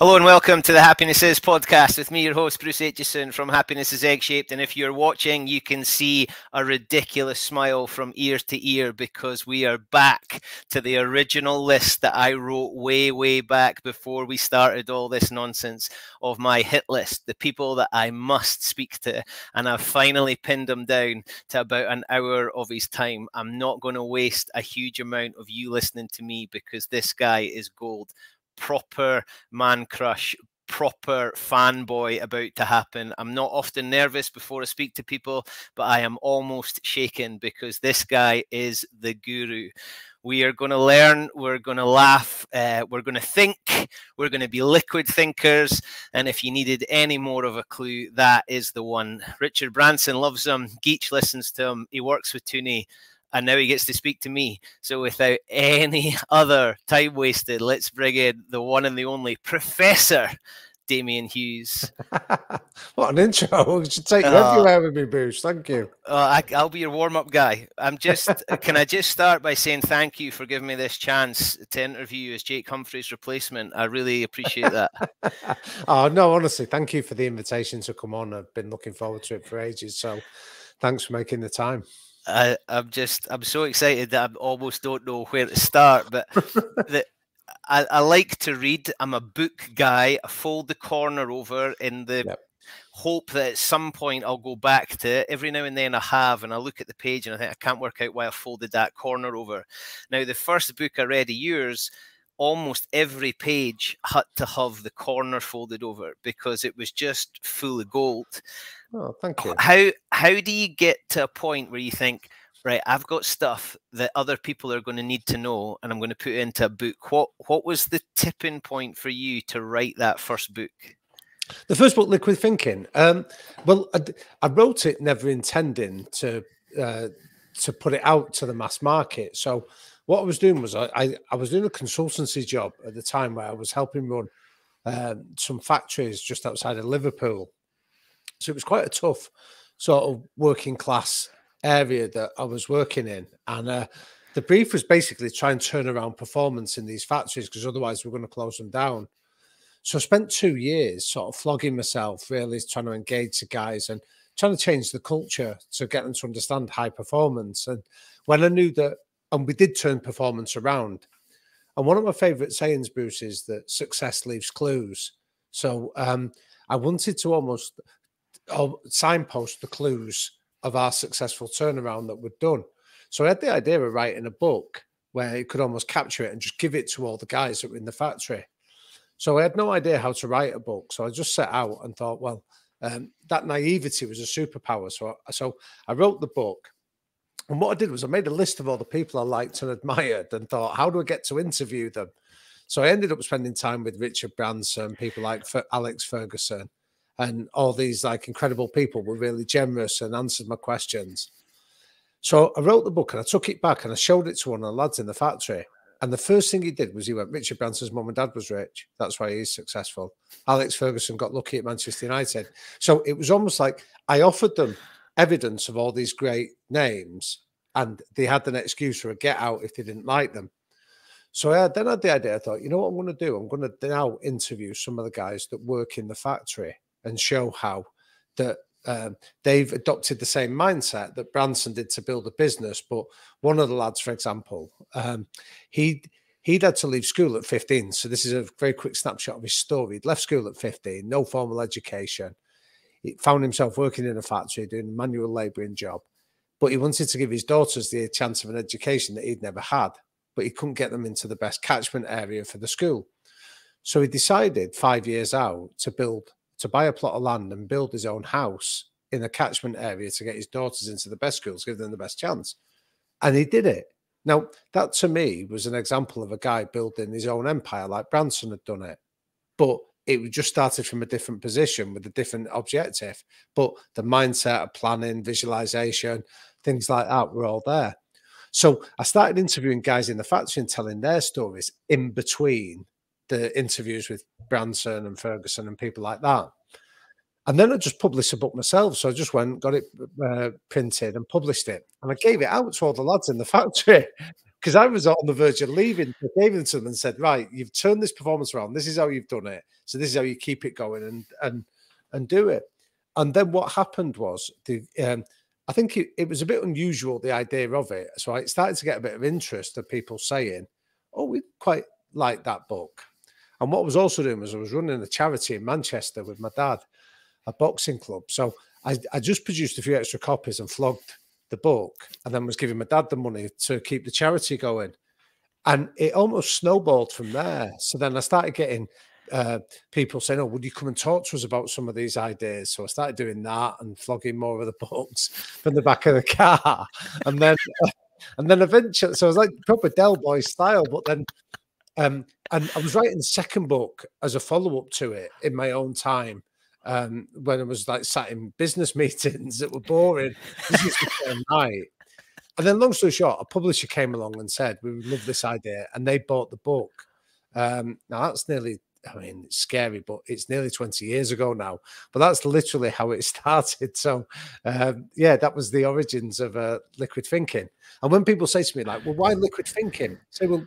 Hello and welcome to the Happiness Is podcast with me, your host, Bruce Aitchison from Happiness Is Egg Shaped. And if you're watching, you can see a ridiculous smile from ear to ear because we are back to the original list that I wrote way, way back before we started all this nonsense of my hit list, the people that I must speak to. And I've finally pinned them down to about an hour of his time. I'm not going to waste a huge amount of you listening to me because this guy is gold. Proper man crush, proper fanboy about to happen. I'm not often nervous before I speak to people, but I am almost shaken because this guy is the guru. We are going to learn, we're going to laugh, we're going to think, we're going to be liquid thinkers. And if you needed any more of a clue, that is the one. Richard Branson loves him, Geach listens to him, he works with Tooney. And now he gets to speak to me. So without any other time wasted, let's bring in the one and the only Professor Damian Hughes. What an intro. You should take everywhere with me, Bruce. Thank you. I'll be your warm-up guy. I'm just, can I just start by saying thank you for giving me this chance to interview you as Jake Humphrey's replacement? I really appreciate that. Oh, no, honestly, thank you for the invitation to come on. I've been looking forward to it for ages. So thanks for making the time. I'm so excited that I almost don't know where to start, but I like to read. I'm a book guy. I fold the corner over in the hope that at some point I'll go back to it. Every now and then I have, and I look at the page and I think I can't work out why I folded that corner over. Now, the first book I read of yours, almost every page had to have the corner folded over because it was just full of gold. Oh, thank you. How do you get to a point where you think, right, I've got stuff that other people are going to need to know and I'm going to put it into a book? What was the tipping point for you to write that first book? The first book, Liquid Thinking. Well, I wrote it never intending to put it out to the mass market. So what I was doing was I was doing a consultancy job at the time where I was helping run some factories just outside of Liverpool. So it was quite a tough sort of working class area that I was working in. And the brief was basically try and turn around performance in these factories because otherwise we're going to close them down. So I spent 2 years sort of flogging myself, really trying to engage the guys and trying to change the culture to get them to understand high performance. And when I knew that, and we did turn performance around. And one of my favourite sayings, Bruce, is that success leaves clues. So I wanted to almost signpost the clues of our successful turnaround that we'd done. So I had the idea of writing a book where it could almost capture it and just give it to all the guys that were in the factory. So I had no idea how to write a book. So I just set out and thought, well, that naivety was a superpower. So I wrote the book. And what I did was I made a list of all the people I liked and admired and thought, how do I get to interview them? So I ended up spending time with Richard Branson, people like Alex Ferguson, and all these like incredible people were really generous and answered my questions. So I wrote the book and I took it back and I showed it to one of the lads in the factory. And the first thing he did was he went, Richard Branson's mum and dad was rich. That's why he's successful. Alex Ferguson got lucky at Manchester United. So it was almost like I offered them evidence of all these great names and they had an excuse for a get out if they didn't like them. So I then had the idea, I thought, you know what I'm going to do? I'm going to now interview some of the guys that work in the factory and show how that they've adopted the same mindset that Branson did to build a business. But one of the lads, for example, he'd had to leave school at 15. So this is a very quick snapshot of his story. He'd left school at 15, no formal education. He found himself working in a factory doing a manual labouring job, but he wanted to give his daughters the chance of an education that he'd never had, but he couldn't get them into the best catchment area for the school. So he decided 5 years out to buy a plot of land and build his own house in a catchment area to get his daughters into the best schools, give them the best chance. And he did it. Now, that to me was an example of a guy building his own empire like Branson had done it, but it just started from a different position with a different objective, but the mindset of planning, visualization, things like that were all there. So I started interviewing guys in the factory and telling their stories in between the interviews with Branson and Ferguson and people like that. And then I just published a book myself. So I just went, got it printed and published it. And I gave it out to all the lads in the factory because I was on the verge of leaving to Davidson and said, right, you've turned this performance around. This is how you've done it. So this is how you keep it going and do it. And then what happened was, I think it was a bit unusual, the idea of it. So I started to get a bit of interest of people saying, oh, we quite like that book. And what I was also doing was I was running a charity in Manchester with my dad, a boxing club. So I just produced a few extra copies and flogged the book, and then was giving my dad the money to keep the charity going. And it almost snowballed from there. So then I started getting people saying, oh, would you come and talk to us about some of these ideas? So I started doing that and flogging more of the books from the back of the car. And then eventually, so I was like proper Del Boy style, but then and I was writing the second book as a follow-up to it in my own time, when I was like sat in business meetings that were boring. This is the night. And then long story short, a publisher came along and said, we would love this idea, and they bought the book. Now that's nearly, I mean, it's scary, but it's nearly 20 years ago now. But that's literally how it started. So, yeah, that was the origins of Liquid Thinking. And when people say to me, like, well, why Liquid Thinking? I say, well,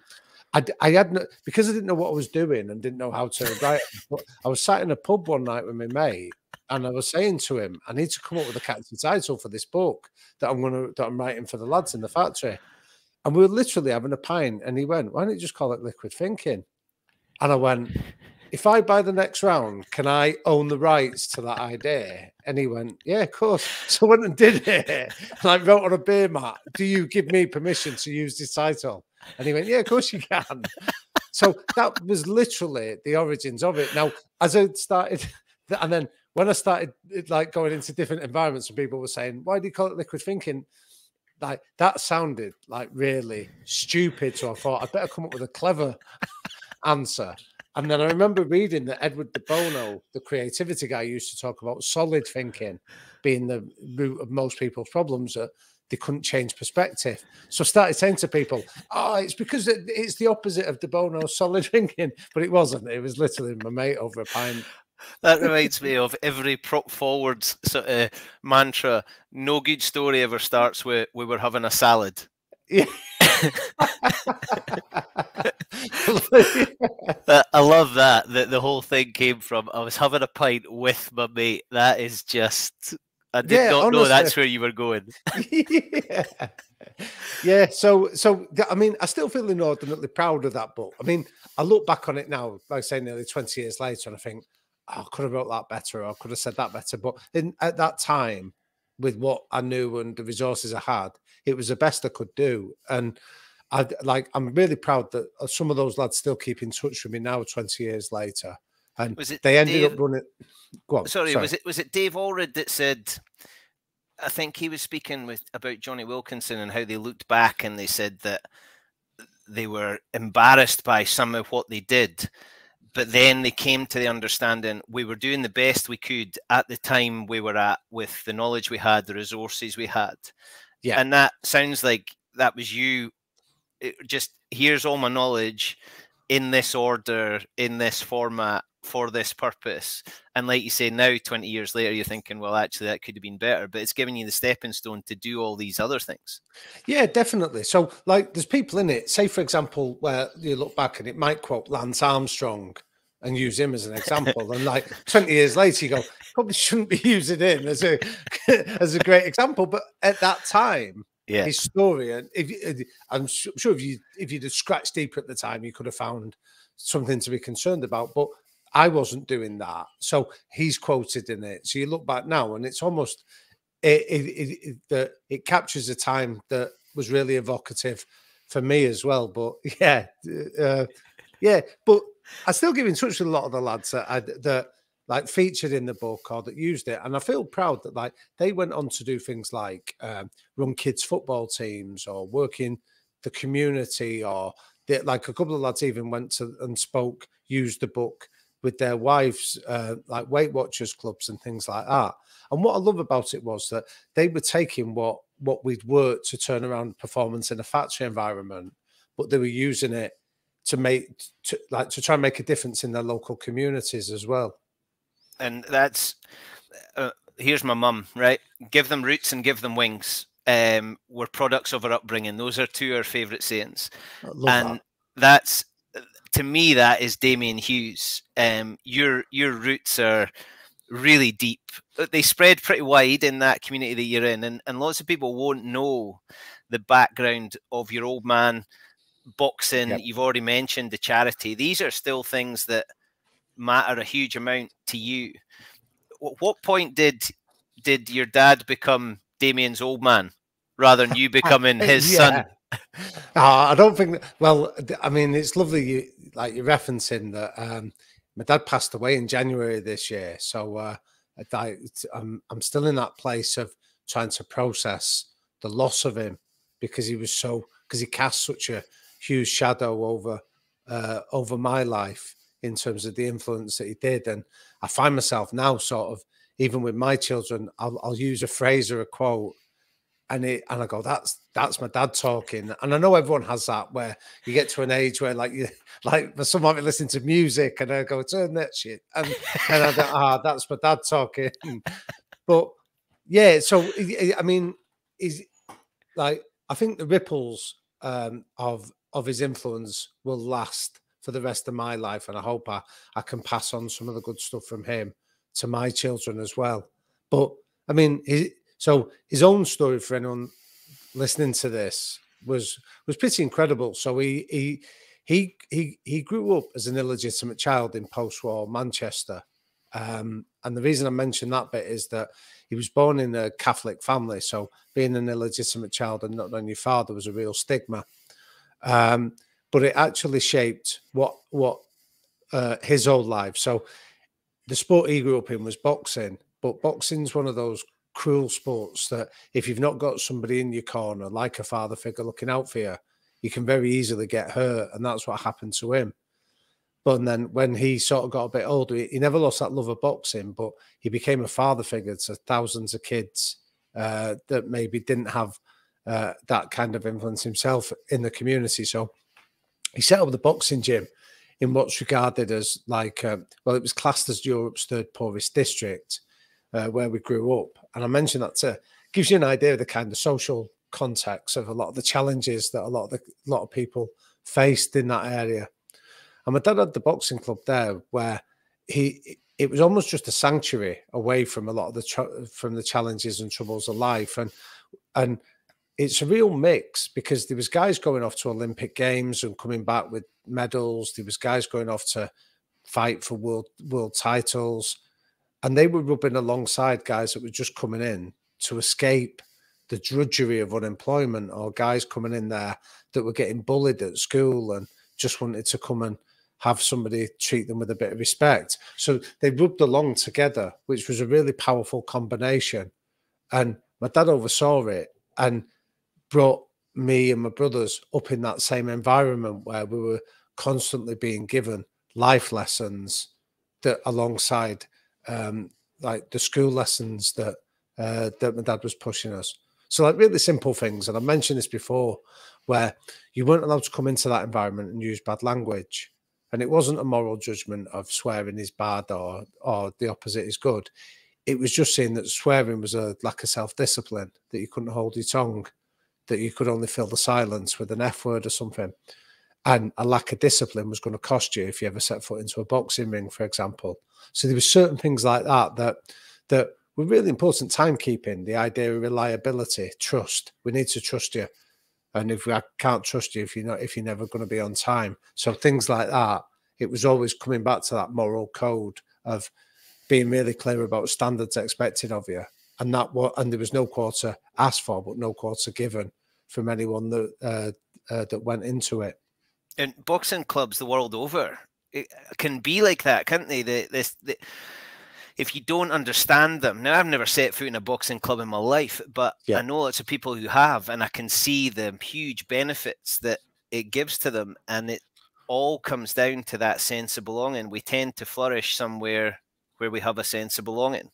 I had no, because I didn't know what I was doing and didn't know how to write. But I was sat in a pub one night with my mate, and I was saying to him, I need to come up with a catchy title for this book that I'm writing for the lads in the factory. And we were literally having a pint, and he went, why don't you just call it Liquid Thinking? And I went, if I buy the next round, can I own the rights to that idea? And he went, yeah, of course. So I went and did it. And I wrote on a beer mat, do you give me permission to use this title? And he went, yeah, of course you can. So that was literally the origins of it. Now, as I started, and then when I started like going into different environments and people were saying, why do you call it Liquid Thinking? Like, that sounded like really stupid. So I thought I'd better come up with a clever answer. And then I remember reading that Edward De Bono, the creativity guy, used to talk about solid thinking being the root of most people's problems, that they couldn't change perspective. So I started saying to people, oh, it's because it's the opposite of De Bono's solid thinking. But it wasn't. It was literally my mate over a pint. That reminds me of every prop forwards sort of mantra. No good story ever starts with, we were having a salad. Yeah. I love that the whole thing came from, I was having a pint with my mate. That is just, I did not honestly know that's where you were going. Yeah. Yeah, so I mean, I still feel inordinately proud of that book. I mean, I look back on it now, like I say, nearly 20 years later, and I think, oh, I could have wrote that better, or I could have said that better. But at that time, with what I knew and the resources I had, it was the best I could do. And I'm really proud that some of those lads still keep in touch with me now, 20 years later. And they ended up running. Go on, sorry, was it Dave Allred that said? I think he was speaking about Johnny Wilkinson and how they looked back and they said that they were embarrassed by some of what they did, but then they came to the understanding we were doing the best we could at the time we were at with the knowledge we had, the resources we had. Yeah, and that sounds like that was you. It just, here's all my knowledge in this order, in this format, for this purpose. And like you say, now 20 years later, you're thinking, well, actually, that could have been better. But it's giving you the stepping stone to do all these other things. Yeah, definitely. So, like, there's people in it, say, for example, where you look back and it might quote Lance Armstrong and use him as an example. And like 20 years later, you go, probably shouldn't be using him as a great example. But at that time, yeah, his story, and I'm sure if you'd have scratched deeper at the time, you could have found something to be concerned about. But I wasn't doing that, so he's quoted in it. So you look back now, and it's almost it captures a time that was really evocative for me as well. But yeah, but I still get in touch with a lot of the lads that like featured in the book or that used it. And I feel proud that like they went on to do things like run kids football teams or work in the community, or like a couple of lads even went to and spoke, used the book with their wives, like Weight Watchers clubs and things like that. And what I love about it was that they were taking what we'd worked to turn around performance in a factory environment, but they were using it to try and make a difference in their local communities as well. And that's here's my mum, right? Give them roots and give them wings. were products of her upbringing. Those are two of her favourite sayings. And that's, to me, that is Damian Hughes. Your roots are really deep. They spread pretty wide in that community that you're in, and lots of people won't know the background of your old man, boxing. Yep. You've already mentioned the charity. These are still things that matter a huge amount to you. At what point did your dad become Damian's old man rather than you becoming his son? I don't think, well, I mean, it's lovely you, like you're referencing that. My dad passed away in January this year, so I'm still in that place of trying to process the loss of him, because he cast such a huge shadow over over my life in terms of the influence that he did. And I find myself now sort of, even with my children, I'll use a phrase or a quote, and I go, that's my dad talking. And I know everyone has that, where you get to an age where like some might be listening to music and I go, turn that shit, and I go, that's my dad talking. But yeah, so I mean, is like, I think the ripples of his influence will last for the rest of my life, and I hope I can pass on some of the good stuff from him to my children as well. But I mean, his own story, for anyone listening to this, was pretty incredible. So he grew up as an illegitimate child in post-war Manchester, and the reason I mention that bit is that he was born in a Catholic family, so being an illegitimate child and not knowing your father was a real stigma. But it actually shaped what his whole life. So the sport he grew up in was boxing, but boxing's one of those cruel sports that if you've not got somebody in your corner, like a father figure looking out for you, you can very easily get hurt, and that's what happened to him. But then when he sort of got a bit older, he never lost that love of boxing, but he became a father figure to thousands of kids that maybe didn't have that kind of influence himself in the community. So he set up the boxing gym in what's regarded as like, well, it was classed as Europe's third poorest district, where we grew up. And I mentioned that to gives you an idea of the kind of social context of a lot of the challenges that a lot of people faced in that area. And my dad had the boxing club there, where it was almost just a sanctuary away from a lot of the challenges and troubles of life. And it's a real mix, because there was guys going off to Olympic Games and coming back with medals. There was guys going off to fight for world titles, and they were rubbing alongside guys that were just coming in to escape the drudgery of unemployment, or guys coming in there that were getting bullied at school and just wanted to come and have somebody treat them with a bit of respect. So they rubbed along together, which was a really powerful combination. And my dad oversaw it and brought me and my brothers up in that same environment, where we were constantly being given life lessons that, alongside like the school lessons that that my dad was pushing us. So like really simple things, and I mentioned this before, where you weren't allowed to come into that environment and use bad language. And it wasn't a moral judgment of swearing is bad or the opposite is good. It was just saying that swearing was a lack of self-discipline, that you couldn't hold your tongue, that you could only fill the silence with an F word or something. And a lack of discipline was going to cost you if you ever set foot into a boxing ring, for example. So there were certain things like that that were really important. Timekeeping, the idea of reliability, trust. We need to trust you. And if I can't trust you, if you're never going to be on time. So things like that. It was always coming back to that moral code of being really clear about standards expected of you. And there was no quarter asked for, but no quarter given from anyone that went into it. And boxing clubs the world over, it can be like that, can't they? If you don't understand them. Now, I've never set foot in a boxing club in my life, but yeah, I know lots of people who have, and I can see the huge benefits that it gives to them. And it all comes down to that sense of belonging. We tend to flourish somewhere where we have a sense of belonging.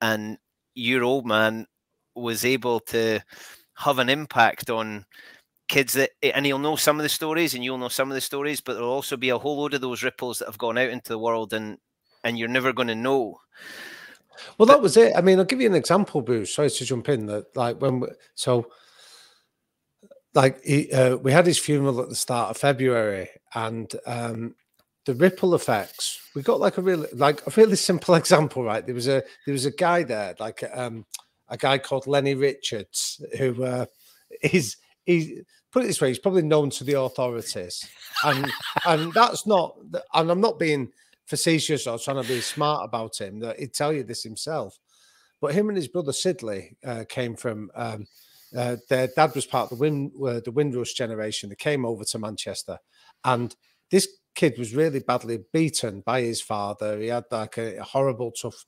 And your old man was able to have an impact on kids and he'll know some of the stories and you'll know some of the stories, but there'll also be a whole load of those ripples that have gone out into the world, and you're never going to know. Well, that was it. I mean, I'll give you an example, Bruce. Sorry to jump in. That like when we, so like he, we had his funeral at the start of February, and the ripple effects. We got like a really simple example, right? There was a guy there, like a guy called Lenny Richards, who he's put it this way, he's probably known to the authorities, and that's not. And I'm not being facetious or trying to be smart about him. That he'd tell you this himself. But him and his brother Sidley came from. Their dad was part of the Windrush generation that came over to Manchester, and this kid was really badly beaten by his father. He had like a horrible, tough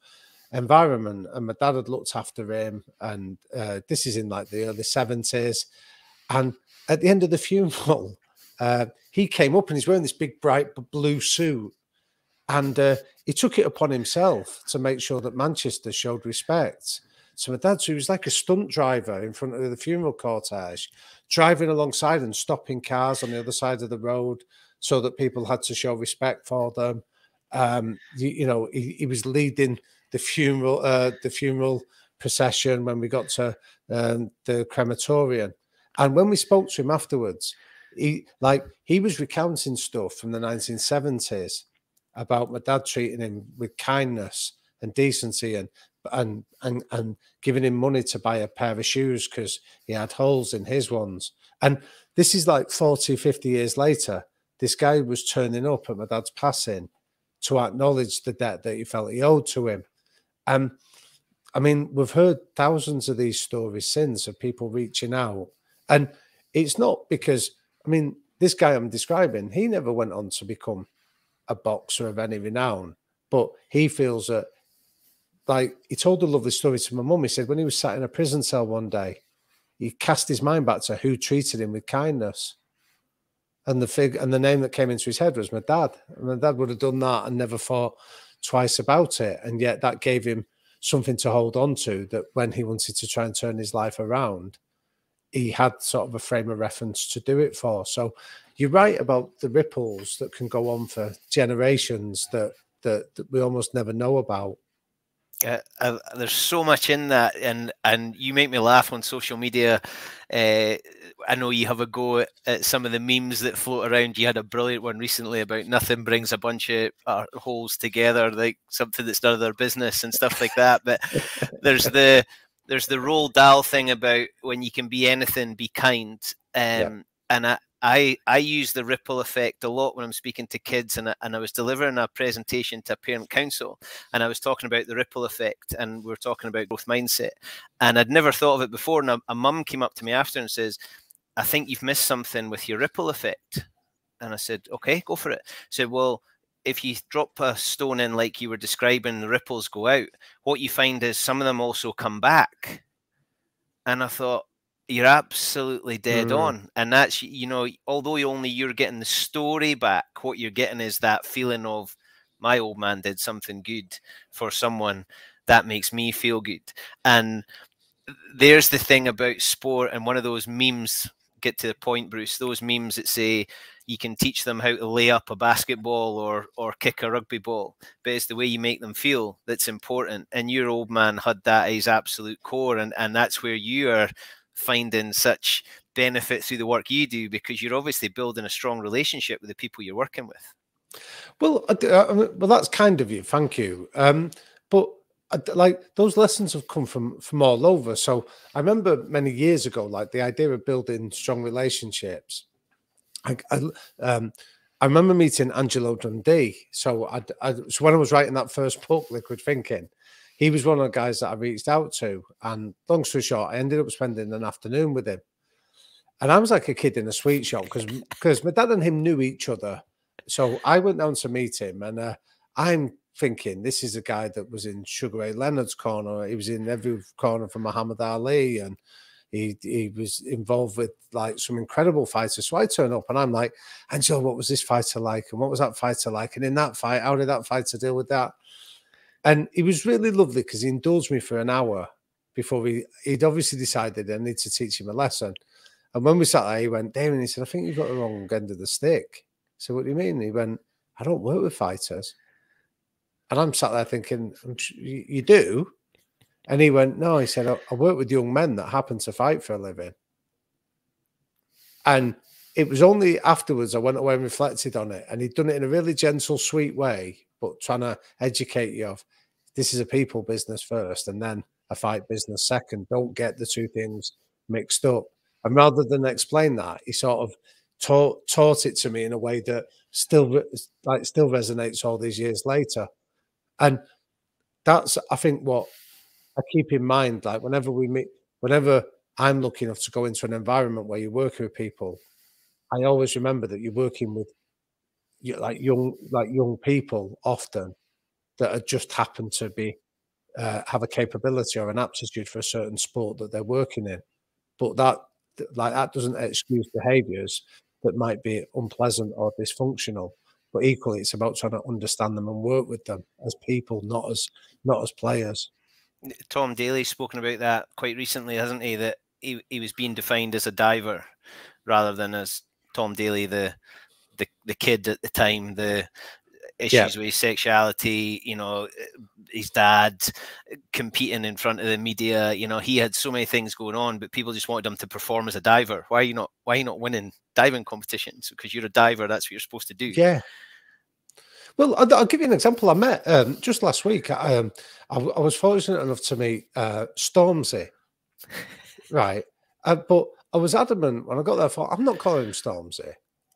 environment, and my dad had looked after him. And this is in like the early 70s. And at the end of the funeral, he came up and he's wearing this big, bright blue suit. And he took it upon himself to make sure that Manchester showed respect. So my dad, who was like a stunt driver in front of the funeral cortege, driving alongside and stopping cars on the other side of the road so that people had to show respect for them. You know, he was leading the funeral procession when we got to the crematorium. And when we spoke to him afterwards, he was recounting stuff from the 1970s about my dad treating him with kindness and decency and giving him money to buy a pair of shoes because he had holes in his ones. And this is like 40, 50 years later. This guy was turning up at my dad's passing to acknowledge the debt that he felt he owed to him. I mean, we've heard thousands of these stories since of people reaching out. And it's not because, I mean, this guy I'm describing, he never went on to become a boxer of any renown, but he feels that, like, he told a lovely story to my mum. He said when he was sat in a prison cell one day, he cast his mind back to who treated him with kindness. And the name that came into his head was my dad. And my dad would have done that and never thought twice about it. And yet that gave him something to hold on to, that when he wanted to try and turn his life around, he had sort of a frame of reference to do it for. So you're right about the ripples that can go on for generations that we almost never know about. There's so much in that, and you make me laugh on social media. I know you have a go at some of the memes that float around. You had a brilliant one recently about nothing brings a bunch of holes together, like something that's none of their business and stuff like that. But there's the Roald Dahl thing about when you can be anything, be kind. And I use the ripple effect a lot when I'm speaking to kids, and I was delivering a presentation to a parent council, and I was talking about the ripple effect, and we were talking about growth mindset, and I'd never thought of it before. And a mum came up to me after and says, "I think you've missed something with your ripple effect." And I said, "Okay, go for it." I said, "Well, if you drop a stone in like you were describing, the ripples go out. What you find is some of them also come back." And I thought, you're absolutely dead on. And that's, you know, although you're getting the story back, what you're getting is that feeling of, my old man did something good for someone that makes me feel good. And there's the thing about sport, and one of those memes, get to the point, Bruce, those memes that say you can teach them how to lay up a basketball or kick a rugby ball, but it's the way you make them feel that's important. And your old man had that at his absolute core, and that's where you are finding such benefit through the work you do, because you're obviously building a strong relationship with the people you're working with. Well, well, that's kind of you. Thank you. But like, those lessons have come from all over. So I remember many years ago, like, the idea of building strong relationships. I remember meeting Angelo Dundee. So so when I was writing that first book, Liquid Thinking, he was one of the guys that I reached out to, and long story short, I ended up spending an afternoon with him, and I was like a kid in a sweet shop because my dad and him knew each other. So I went down to meet him, and I'm thinking, this is a guy that was in Sugar Ray Leonard's corner. He was in every corner for Muhammad Ali, and he was involved with like some incredible fighters. So I turn up and I'm like, Angelo, what was this fighter like, and what was that fighter like, and in that fight, how did that fighter deal with that? And he was really lovely because he indulged me for an hour before he'd obviously decided I need to teach him a lesson. And when we sat there, he went, "Damon," he said, "I think you've got the wrong end of the stick." So, "What do you mean?" He went, "I don't work with fighters." And I'm sat there thinking, you do? And he went, no, he said, I work with young men that happen to fight for a living. And it was only afterwards I went away and reflected on it. And he'd done it in a really gentle, sweet way, but trying to educate you of this is a people business first and then a fight business second. Don't get the two things mixed up. And rather than explain that, he sort of taught it to me in a way that still resonates all these years later. And that's, I think, what I keep in mind. Like whenever we meet, whenever I'm lucky enough to go into an environment where you're working with people, I always remember that you're working with young people often that have just happen to be have a capability or an aptitude for a certain sport that they're working in. But that doesn't excuse behaviours that might be unpleasant or dysfunctional. But equally, it's about trying to understand them and work with them as people, not as players. Tom Daley's spoken about that quite recently, hasn't he? That he was being defined as a diver rather than as Tom Daley, the kid at the time, the issues with his sexuality, you know, his dad competing in front of the media. You know, he had so many things going on, but people just wanted him to perform as a diver. Why are you not winning diving competitions? Because you're a diver, that's what you're supposed to do. Yeah. Well, I'll give you an example. I met just last week. I was fortunate enough to meet Stormzy, right? But I was adamant when I got there. I thought, I'm not calling him Stormzy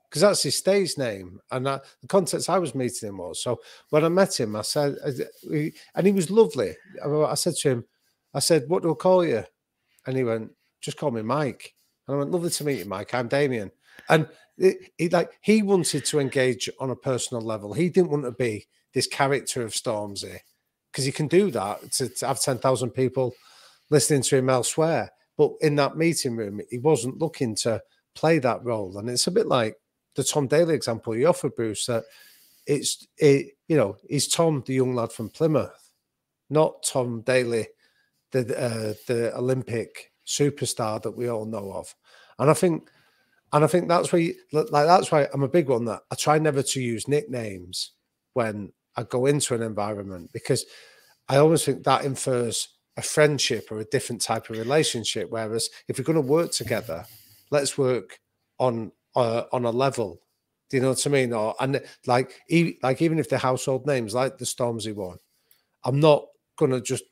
because that's his stage name. And the context I was meeting him was. So when I met him, I said, and he was lovely. I said to him, I said, what do I call you? And he went, just call me Mike. And I went, lovely to meet you, Mike. I'm Damian. And he wanted to engage on a personal level. He didn't want to be this character of Stormzy because he can do that to have 10,000 people listening to him elsewhere. But in that meeting room, he wasn't looking to play that role. And it's a bit like the Tom Daley example you offered, Bruce, that he's Tom, the young lad from Plymouth, not Tom Daley, the Olympic superstar that we all know of. And I think that's where, that's why I'm a big one that I try never to use nicknames when I go into an environment, because I always think that infers a friendship or a different type of relationship. Whereas if we're going to work together, let's work on a level. Do you know what I mean? Even if they're household names, like the Stormzy one, I'm not going to just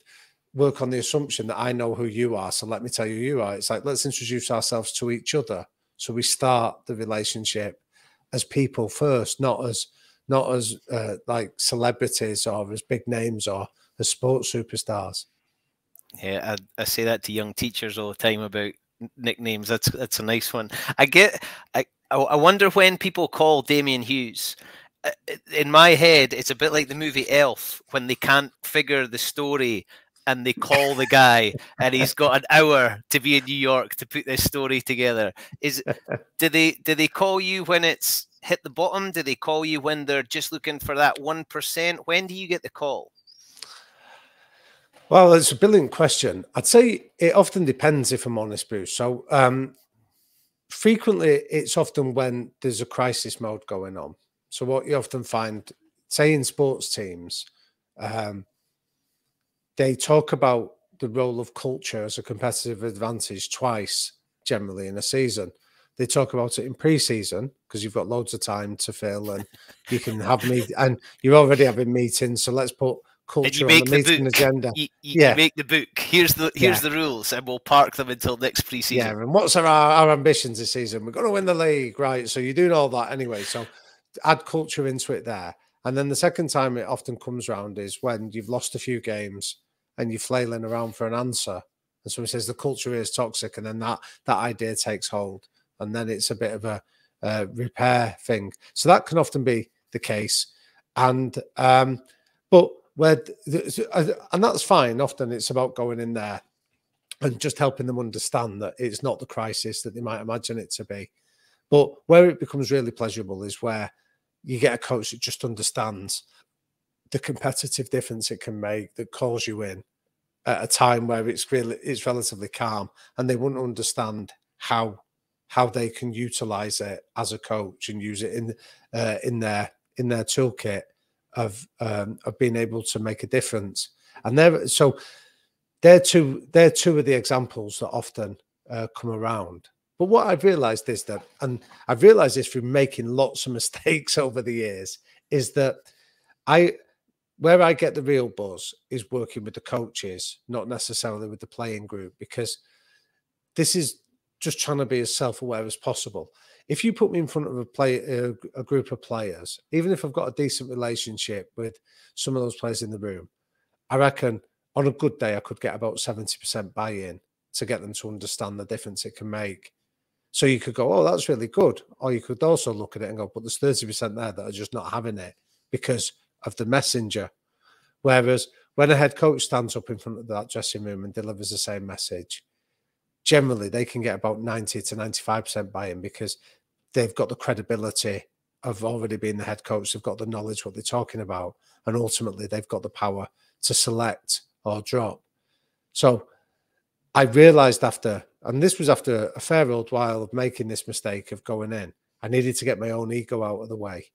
work on the assumption that I know who you are. So let me tell you who you are. It's like, let's introduce ourselves to each other. So we start the relationship as people first, not as celebrities or as big names or as sports superstars. Yeah, I say that to young teachers all the time about nicknames. That's a nice one. I wonder when people call Damian Hughes. In my head, it's a bit like the movie Elf when they can't figure the story and they call the guy, and he's got an hour to be in New York to put this story together. Do they call you when it's hit the bottom? Do they call you when they're just looking for that 1%? When do you get the call? Well, it's a brilliant question. I'd say it often depends, if I'm honest, Bruce. So frequently, it's often when there's a crisis mode going on. So what you often find, say in sports teams, they talk about the role of culture as a competitive advantage twice, generally, in a season. They talk about it in pre-season because you've got loads of time to fill and you can have and you're already having meetings. So let's put culture on the meeting agenda. You make the book. Here's the rules, and we'll park them until next pre-season. Yeah, and what's our ambitions this season? We're going to win the league, right? So you're doing all that anyway. So add culture into it there. And then the second time it often comes around is when you've lost a few games and you're flailing around for an answer. And someone says the culture is toxic, and then that idea takes hold. And then it's a bit of a repair thing. So that can often be the case. And and that's fine. Often it's about going in there and just helping them understand that it's not the crisis that they might imagine it to be. But where it becomes really pleasurable is where you get a coach that just understands the competitive difference it can make, that calls you in at a time where it's relatively calm, and they wouldn't understand how they can utilize it as a coach and use it in their toolkit of being able to make a difference. And they're two of the examples that often come around. But what I've realized is that, and I've realized this through making lots of mistakes over the years, is that where I get the real buzz is working with the coaches, not necessarily with the playing group, because this is just trying to be as self-aware as possible. If you put me in front of a group of players, even if I've got a decent relationship with some of those players in the room, I reckon on a good day, I could get about 70% buy-in to get them to understand the difference it can make. So you could go, oh, that's really good. Or you could also look at it and go, but there's 30% there that are just not having it because of the messenger. Whereas when a head coach stands up in front of that dressing room and delivers the same message, generally they can get about 90 to 95% buy-in because they've got the credibility of already being the head coach. They've got the knowledge what they're talking about. And ultimately they've got the power to select or drop. So I realized after, and this was after a fair old while of making this mistake of going in, I needed to get my own ego out of the way,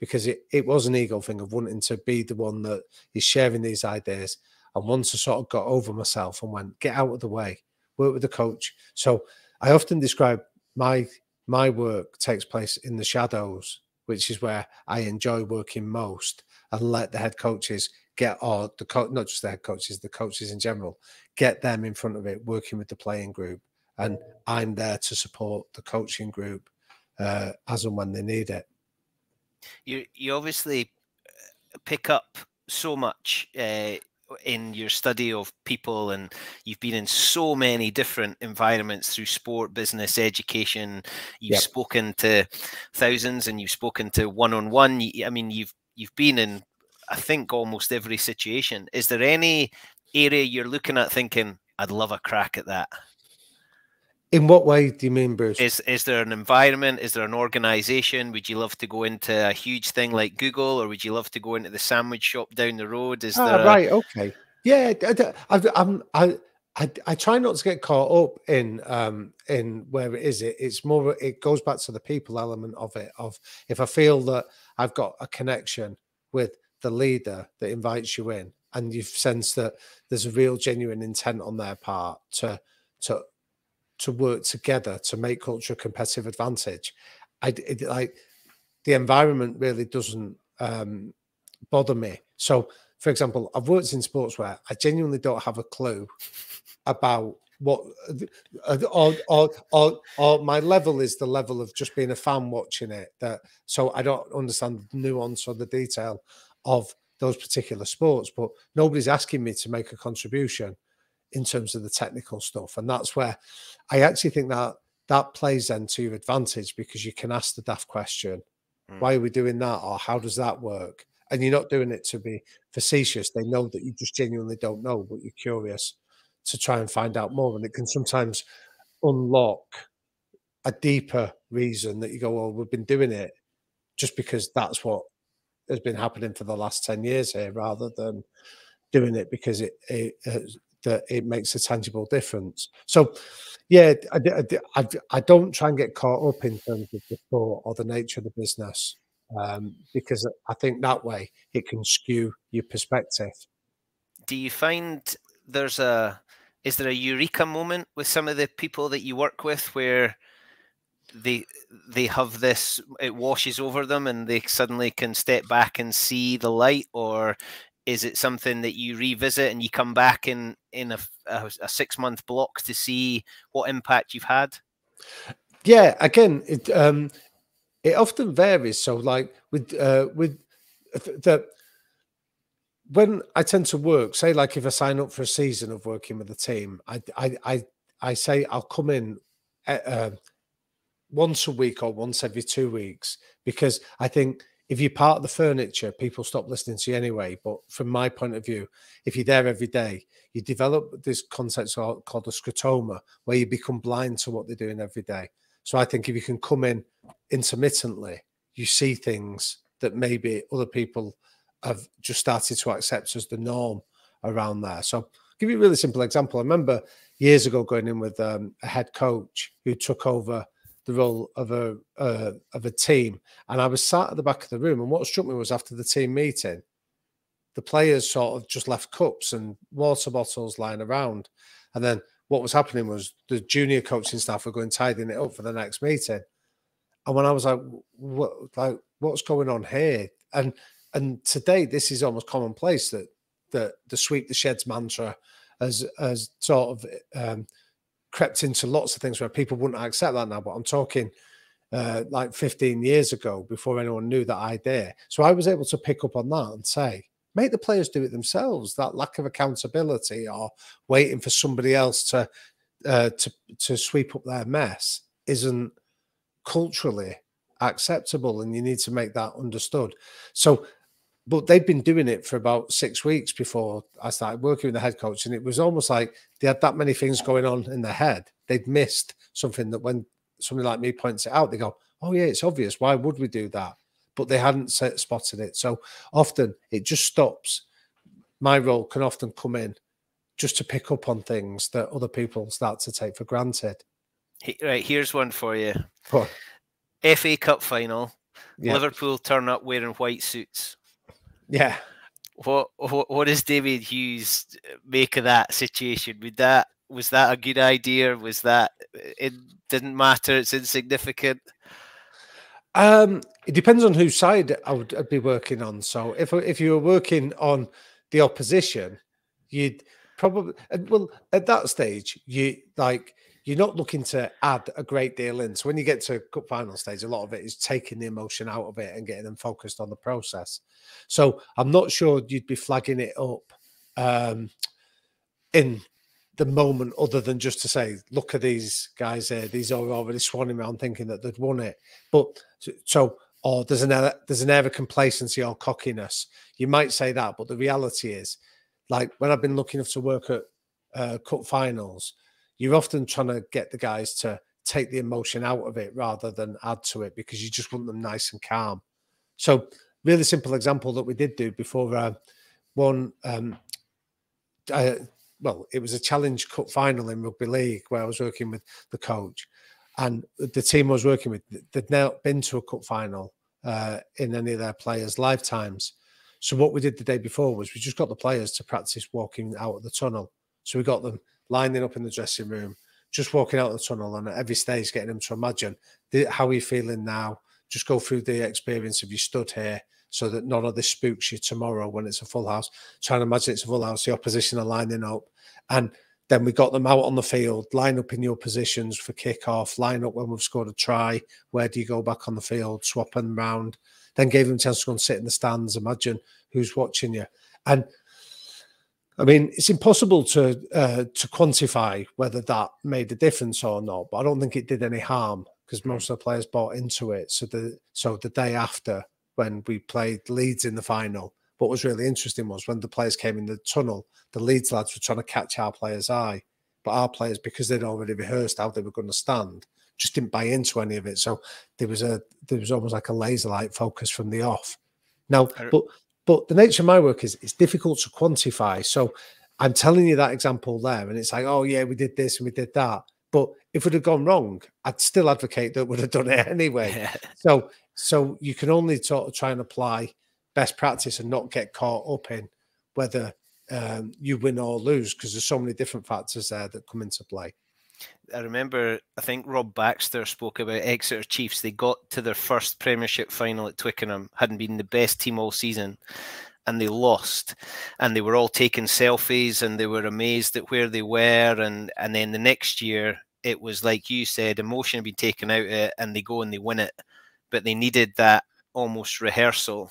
because it was an ego thing of wanting to be the one that is sharing these ideas. And once I sort of got over myself and went, get out of the way, work with the coach. So I often describe my work takes place in the shadows, which is where I enjoy working most, and let the head coaches get, or the coach, not just the head coaches, the coaches in general, get them in front of it, working with the playing group. And I'm there to support the coaching group as and when they need it. You obviously pick up so much in your study of people, and you've been in so many different environments through sport, business, education. You've yep. spoken to thousands, and you've spoken to one-on-one. I mean, you've been in, I think, almost every situation. Is there any area you're looking at thinking, I'd love a crack at that? In what way do you mean, Bruce? Is there an environment? Is there an organisation? Would you love to go into a huge thing like Google, or would you love to go into the sandwich shop down the road? Is there right? Okay, yeah. I try not to get caught up in where it is. It's more. It goes back to the people element of it. Of if I feel that I've got a connection with the leader that invites you in, and you've sensed that there's a real genuine intent on their part to work together to make culture a competitive advantage. Like the environment really doesn't bother me. So, for example, I've worked in sports where I genuinely don't have a clue about what, or my level is the level of just being a fan watching it. So I don't understand the nuance or the detail of those particular sports, but nobody's asking me to make a contribution in terms of the technical stuff. And that's where I actually think that plays then to your advantage, because you can ask the daft question, why are we doing that? Or how does that work? And you're not doing it to be facetious. They know that you just genuinely don't know, but you're curious to try and find out more. And it can sometimes unlock a deeper reason that you go, well, we've been doing it just because that's what has been happening for the last 10 years here, rather than doing it because it makes a tangible difference. So, yeah, I don't try and get caught up in terms of the sport or the nature of the business, because I think that way it can skew your perspective. Do you find is there a eureka moment with some of the people that you work with where they have this, it washes over them and they suddenly can step back and see the light? Or is it something that you revisit and you come back in a 6-month block to see what impact you've had? Yeah, again, it often varies. So, like when I tend to work, say, like if I sign up for a season of working with a team, I say I'll come in once a week or once every 2 weeks, because I think if you're part of the furniture, people stop listening to you anyway. But from my point of view, if you're there every day, you develop this concept called a scotoma, where you become blind to what they're doing every day. So I think if you can come in intermittently, you see things that maybe other people have just started to accept as the norm around there. So I'll give you a really simple example. I remember years ago going in with a head coach who took over the role of a team. And I was sat at the back of the room, and what struck me was after the team meeting, the players sort of just left cups and water bottles lying around. And then what was happening was the junior coaching staff were going tidying it up for the next meeting. And when I was like, what's going on here? And today this is almost commonplace, that the sweep the sheds mantra has sort of crept into lots of things where people wouldn't accept that now. But I'm talking like 15 years ago, before anyone knew that idea. So I was able to pick up on that and say, make the players do it themselves. That lack of accountability or waiting for somebody else to sweep up their mess isn't culturally acceptable, and you need to make that understood. So, but they've been doing it for about 6 weeks before I started working with the head coach, and it was almost like they had that many things going on in their head. They'd missed something that when somebody like me points it out, they go, oh yeah, it's obvious. Why would we do that? But they hadn't spotted it. So often it just stops. My role can often come in just to pick up on things that other people start to take for granted. Right, here's one for you. What? FA Cup final. Yeah. Liverpool turn up wearing white suits. Yeah. What does Damian Hughes make of that situation? Was that a good idea? Was that, it didn't matter, it's insignificant? It depends on whose side I'd be working on. So if you were working on the opposition, you'd probably, well, at that stage, you're not looking to add a great deal in. So when you get to cup final stage, a lot of it is taking the emotion out of it and getting them focused on the process. So I'm not sure you'd be flagging it up in the moment, other than just to say, look at these guys here. These are already swanning around thinking that they'd won it. But so, or there's an air of complacency or cockiness. You might say that, but the reality is, like when I've been lucky enough to work at cup finals, you're often trying to get the guys to take the emotion out of it rather than add to it, because you just want them nice and calm. So really simple example that we did do before well, it was a Challenge Cup final in rugby league where I was working with the coach, and the team I was working with, they'd not been to a cup final in any of their players' lifetimes. So what we did the day before was we just got the players to practice walking out of the tunnel. So we got them lining up in the dressing room, just walking out of the tunnel, and at every stage getting them to imagine, how are you feeling now? Just go through the experience of you stood here so that none of this spooks you tomorrow when it's a full house. Trying to imagine it's a full house, the opposition are lining up. And then we got them out on the field, line up in your positions for kickoff, line up when we've scored a try, where do you go back on the field, swap them round, then gave them a chance to go and sit in the stands, imagine who's watching you. And I mean, it's impossible to quantify whether that made a difference or not, but I don't think it did any harm because most of the players bought into it. So the day after, when we played Leeds in the final, what was really interesting was when the players came in the tunnel, the Leeds lads were trying to catch our players' eye, but our players, because they'd already rehearsed how they were going to stand, just didn't buy into any of it. So there was almost like a laser-like focus from the off. Now, but the nature of my work is it's difficult to quantify. So I'm telling you that example there, and it's like, oh yeah, we did this and we did that. But if it had gone wrong, I'd still advocate that we'd have done it anyway. Yeah. So you can only sort of try and apply best practice and not get caught up in whether you win or lose, because there's so many different factors there that come into play. I remember, I think Rob Baxter spoke about Exeter Chiefs. They got to their first Premiership final at Twickenham, hadn't been the best team all season, and they lost. And they were all taking selfies, and they were amazed at where they were. And then the next year, it was like you said, emotion had been taken out of it, and they go and they win it. But they needed that almost rehearsal.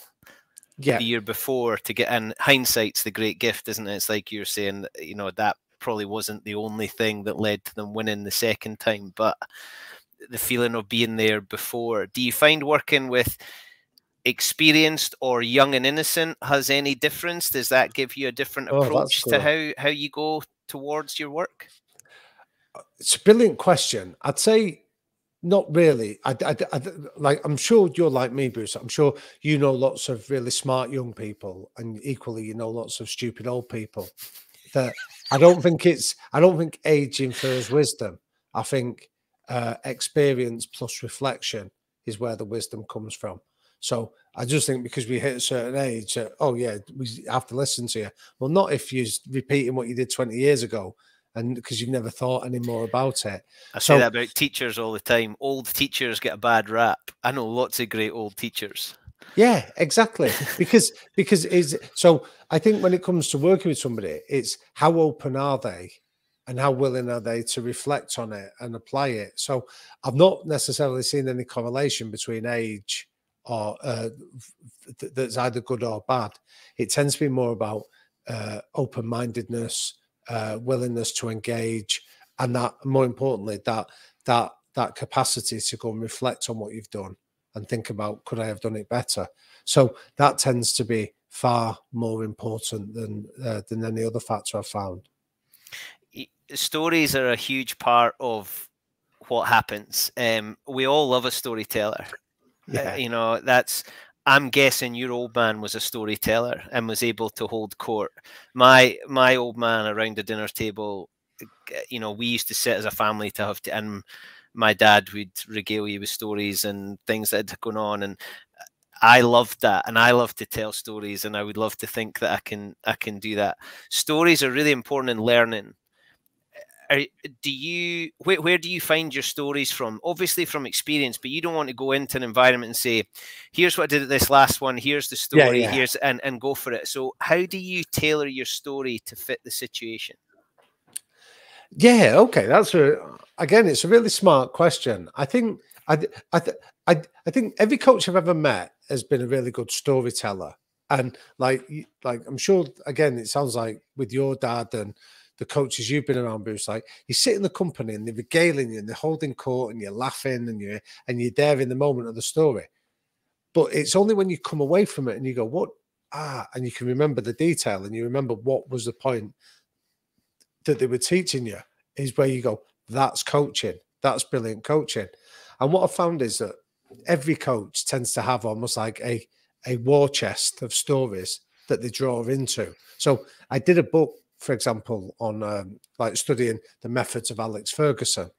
Yeah. The year before to get in. Hindsight's the great gift, isn't it? It's like you're saying, you know, that probably wasn't the only thing that led to them winning the second time, but the feeling of being there before. Do you find working with experienced or young and innocent has any difference? Does that give you a different approach to how you go towards your work? It's a brilliant question. I'd say not really. I'm sure you're like me, Bruce. I'm sure you know lots of really smart young people, and equally you know lots of stupid old people. That I don't think age infers wisdom. I think experience plus reflection is where the wisdom comes from. So I just think because we hit a certain age, oh yeah, we have to listen to you. Well, not if you're repeating what you did 20 years ago, and because you've never thought any more about it. I say that about teachers all the time. Old teachers get a bad rap. I know lots of great old teachers. Yeah, exactly. because is so. I think when it comes to working with somebody, it's how open are they, and how willing are they to reflect on it and apply it. So I've not necessarily seen any correlation between age or that's either good or bad. It tends to be more about open-mindedness, willingness to engage, and that, more importantly, that capacity to go and reflect on what you've done and think about, could I have done it better? So that tends to be far more important than any other factor I've found. Stories are a huge part of what happens. We all love a storyteller. Yeah. You know, that's, I'm guessing your old man was a storyteller and was able to hold court. My old man around the dinner table, you know, we used to sit as a family to have to, and my dad would regale you with stories and things that had gone on. And I loved that. And I love to tell stories, and I would love to think that I can do that. Stories are really important in learning. Where do you find your stories from? Obviously from experience, but you don't want to go into an environment and say, here's what I did at this last one, here's the story, yeah, yeah. Here's and go for it. So how do you tailor your story to fit the situation? Yeah, okay, that's again, it's a really smart question. I think I think every coach I've ever met has been a really good storyteller, and like I'm sure, again, it sounds like with your dad and the coaches you've been around, Bruce, like you sit in the company and they're regaling you and they're holding court and you're laughing and you're there in the moment of the story. But it's only when you come away from it and you go, what? Ah, and you can remember the detail and you remember what was the point that they were teaching you, is where you go, that's coaching. That's brilliant coaching. And what I've found is that every coach tends to have almost like a war chest of stories that they draw into. So I did a book, for example, on like studying the methods of Alex Ferguson,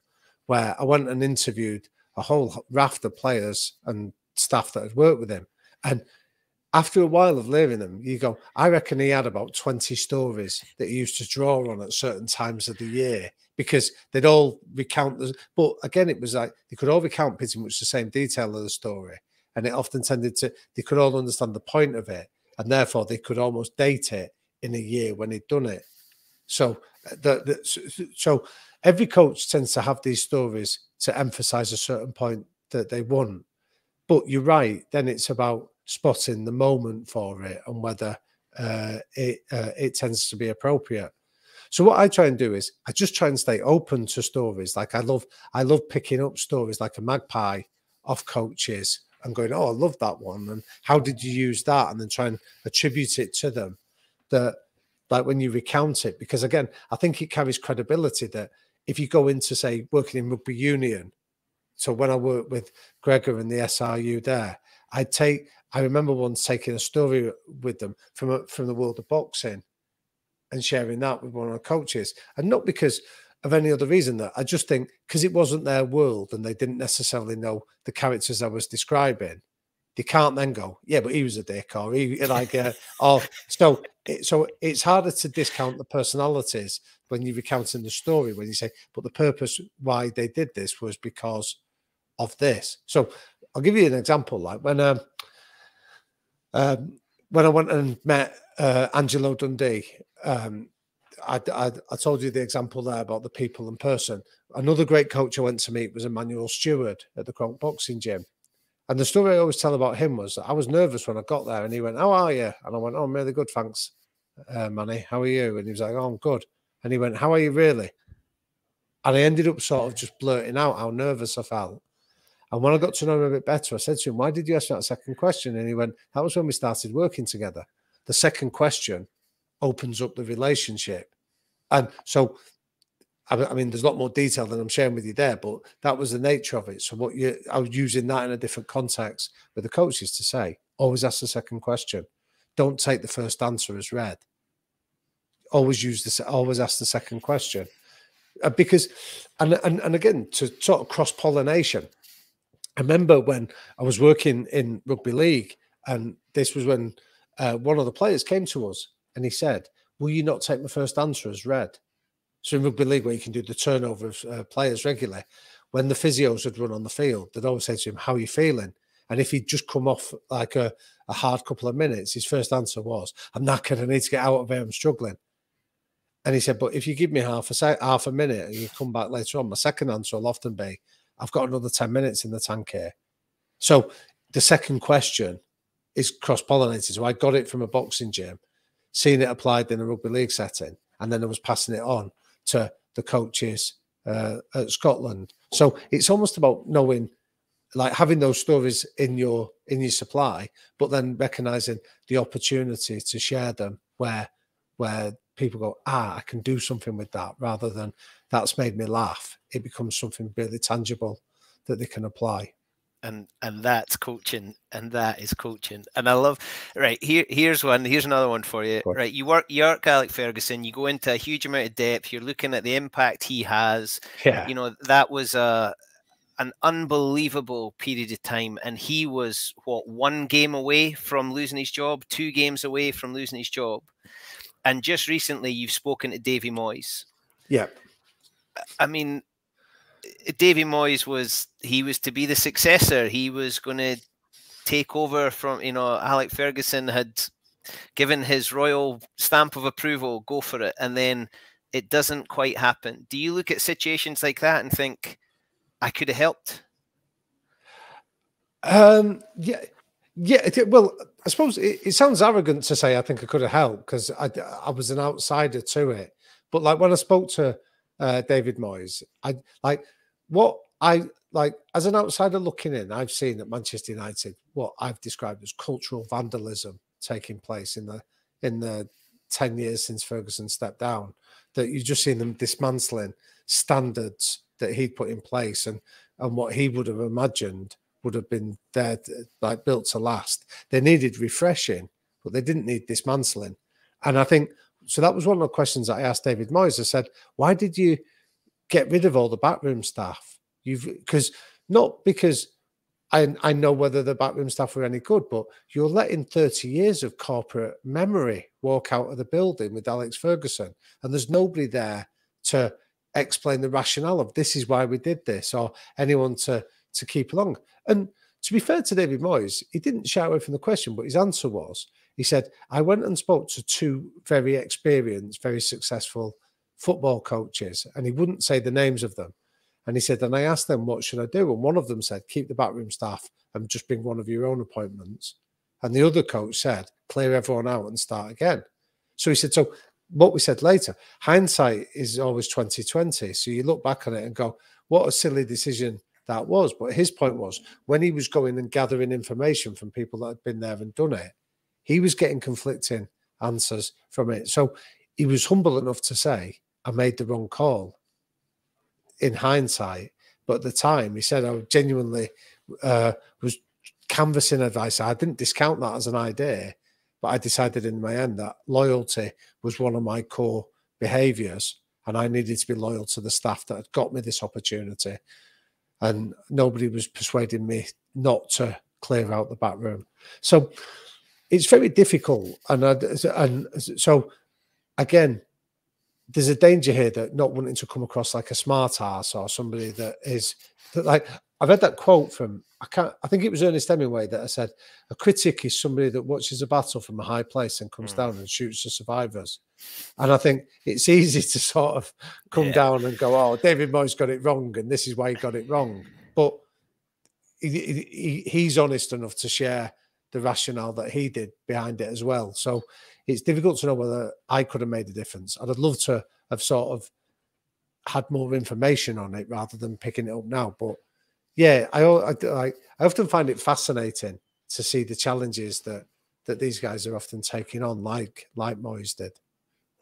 where I went and interviewed a whole raft of players and staff that had worked with him. And after a while of learning them, you go, I reckon he had about 20 stories that he used to draw on at certain times of the year, because they'd all recount the, but again, it was like they could all recount pretty much the same detail of the story. And it often tended to, they could all understand the point of it. And therefore, they could almost date it in a year when he'd done it. So so every coach tends to have these stories to emphasize a certain point that they want. But you're right, then it's about spotting the moment for it and whether it tends to be appropriate. So what I try and do is I just try and stay open to stories. Like I love picking up stories like a magpie off coaches and going, oh, I love that one, and how did you use that, and then try and attribute it to them. That, like, when you recount it, because again, I think it carries credibility. That if you go into, say, working in rugby union, so when I worked with Gregor and the SRU there, I remember once taking a story with them from the world of boxing and sharing that with one of our coaches, and not because of any other reason, that I just think because it wasn't their world and they didn't necessarily know the characters I was describing. They can't then go, yeah, but he was a dick, or he like, or so it's harder to discount the personalities when you're recounting the story, when you say, but the purpose why they did this was because of this. So I'll give you an example. Like when I went and met Angelo Dundee, I told you the example there about the people and person. Another great coach I went to meet was Emmanuel Stewart at the Cronk Boxing Gym. And the story I always tell about him was that I was nervous when I got there, and he went, how are you? And I went, oh, I'm really good, thanks, Manny. How are you? And he was like, oh, I'm good. And he went, how are you really? And I ended up sort of just blurting out how nervous I felt. And when I got to know him a bit better, I said to him, why did you ask that second question? And he went, that was when we started working together. The second question opens up the relationship. And so, I mean, there's a lot more detail than I'm sharing with you there, but that was the nature of it. So I was using that in a different context with the coaches to say, always ask the second question. Don't take the first answer as read. Always ask the second question. because, and again, to sort of cross-pollination, I remember when I was working in rugby league, and this was when one of the players came to us and he said, will you not take my first answer as read? So in rugby league, where you can do the turnover of players regularly, when the physios had run on the field, they'd always say to him, how are you feeling? And if he'd just come off like a hard couple of minutes, his first answer was, I'm knackered, I need to get out of here, I'm struggling. And he said, but if you give me half a minute and you come back later on, my second answer will often be, I've got another 10 minutes in the tank here. So the second question is cross-pollinated. So I got it from a boxing gym, seen it applied in a rugby league setting, and then I was passing it on to the coaches at Scotland. So it's almost about knowing, like having those stories in your supply, but then recognizing the opportunity to share them where people go, ah, I can do something with that, rather than that's made me laugh. It becomes something really tangible that they can apply. And that's coaching, and that is coaching. And I love, right, here's one, here's another one for you. Right, you work Alex Ferguson, you go into a huge amount of depth, you're looking at the impact he has. Yeah. You know, that was an unbelievable period of time, and he was, what, 1 game away from losing his job, 2 games away from losing his job. And just recently you've spoken to Davy Moyes. Yeah. I mean, Davy Moyes was, he was to be the successor. He was going to take over from, you know, Alex Ferguson had given his royal stamp of approval, go for it. And then it doesn't quite happen. Do you look at situations like that and think, I could have helped? Yeah. Well, I suppose it sounds arrogant to say I think I could have helped, because I was an outsider to it. But like when I spoke to David Moyes, as an outsider looking in, I've seen at Manchester United what I've described as cultural vandalism taking place in the 10 years since Ferguson stepped down. That you've just seen them dismantling standards that he put in place, and what he would have imagined would have been there, like built to last. They needed refreshing, but they didn't need dismantling. And I think so. That was one of the questions that I asked David Moyes. I said, "Why did you get rid of all the backroom staff? Because I know whether the backroom staff were any good, but you're letting 30 years of corporate memory walk out of the building with Alex Ferguson, and there's nobody there to explain the rationale of this is why we did this, or anyone to keep along." And to be fair to David Moyes, he didn't shy away from the question, but his answer was, he said, I went and spoke to 2 very experienced, very successful football coaches, and he wouldn't say the names of them. And he said, and I asked them, what should I do? And one of them said, keep the backroom staff and just bring one of your own appointments. And the other coach said, clear everyone out and start again. So he said, so what we said later, hindsight is always 20/20. So you look back on it and go, what a silly decision that was. But his point was, when he was going and gathering information from people that had been there and done it, he was getting conflicting answers from it. So he was humble enough to say, I made the wrong call in hindsight. But at the time, he said, I genuinely was canvassing advice. I didn't discount that as an idea, but I decided in my end that loyalty was one of my core behaviours, and I needed to be loyal to the staff that had got me this opportunity. And nobody was persuading me not to clear out the back room. So it's very difficult, and so again, there's a danger here that not wanting to come across like a smart ass or somebody that like I've had that quote from I think it was Ernest Hemingway that I said, a critic is somebody that watches a battle from a high place and comes down and shoots the survivors. And I think it's easy to sort of come down and go, oh, David Moyes got it wrong, and this is why he got it wrong. But he's honest enough to share the rationale that he did behind it as well. So it's difficult to know whether I could have made a difference. I'd have loved to have sort of had more information on it rather than picking it up now. But yeah, I often find it fascinating to see the challenges that these guys are often taking on, like Moyes did.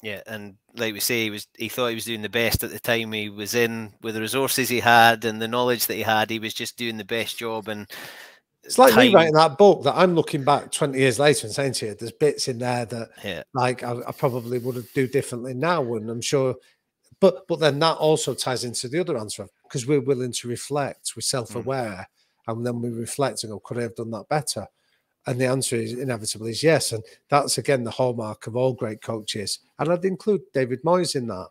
Yeah, and like we say, he thought he was doing the best at the time he was in, with the resources he had and the knowledge that he had. He was just doing the best job. And it's like me writing that book that I'm looking back 20 years later and saying to you, there's bits in there that like I probably would have do differently now. And I'm sure, But then that also ties into the other answer, because we're willing to reflect, we're self-aware, and then we reflect and go, could I have done that better? And the answer is inevitably is yes. And that's, again, the hallmark of all great coaches. And I'd include David Moyes in that.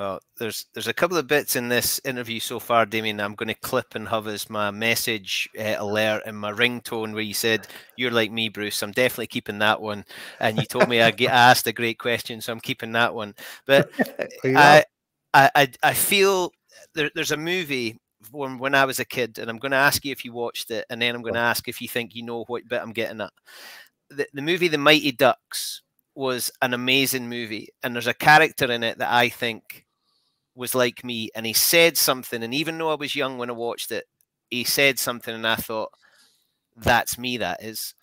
Well, there's a couple of bits in this interview so far, Damien, I'm going to clip and have as my message alert and my ringtone, where you said, "You're like me, Bruce." I'm definitely keeping that one. And you told me I asked a great question, so I'm keeping that one. But yeah. I feel there's a movie when I was a kid, and I'm going to ask you if you watched it, and then I'm going to ask if you think you know what bit I'm getting at. The movie The Mighty Ducks was an amazing movie, and there's a character in it that I think was like me, and he said something, and even though I was young when I watched it, he said something and I thought, that's me, that is.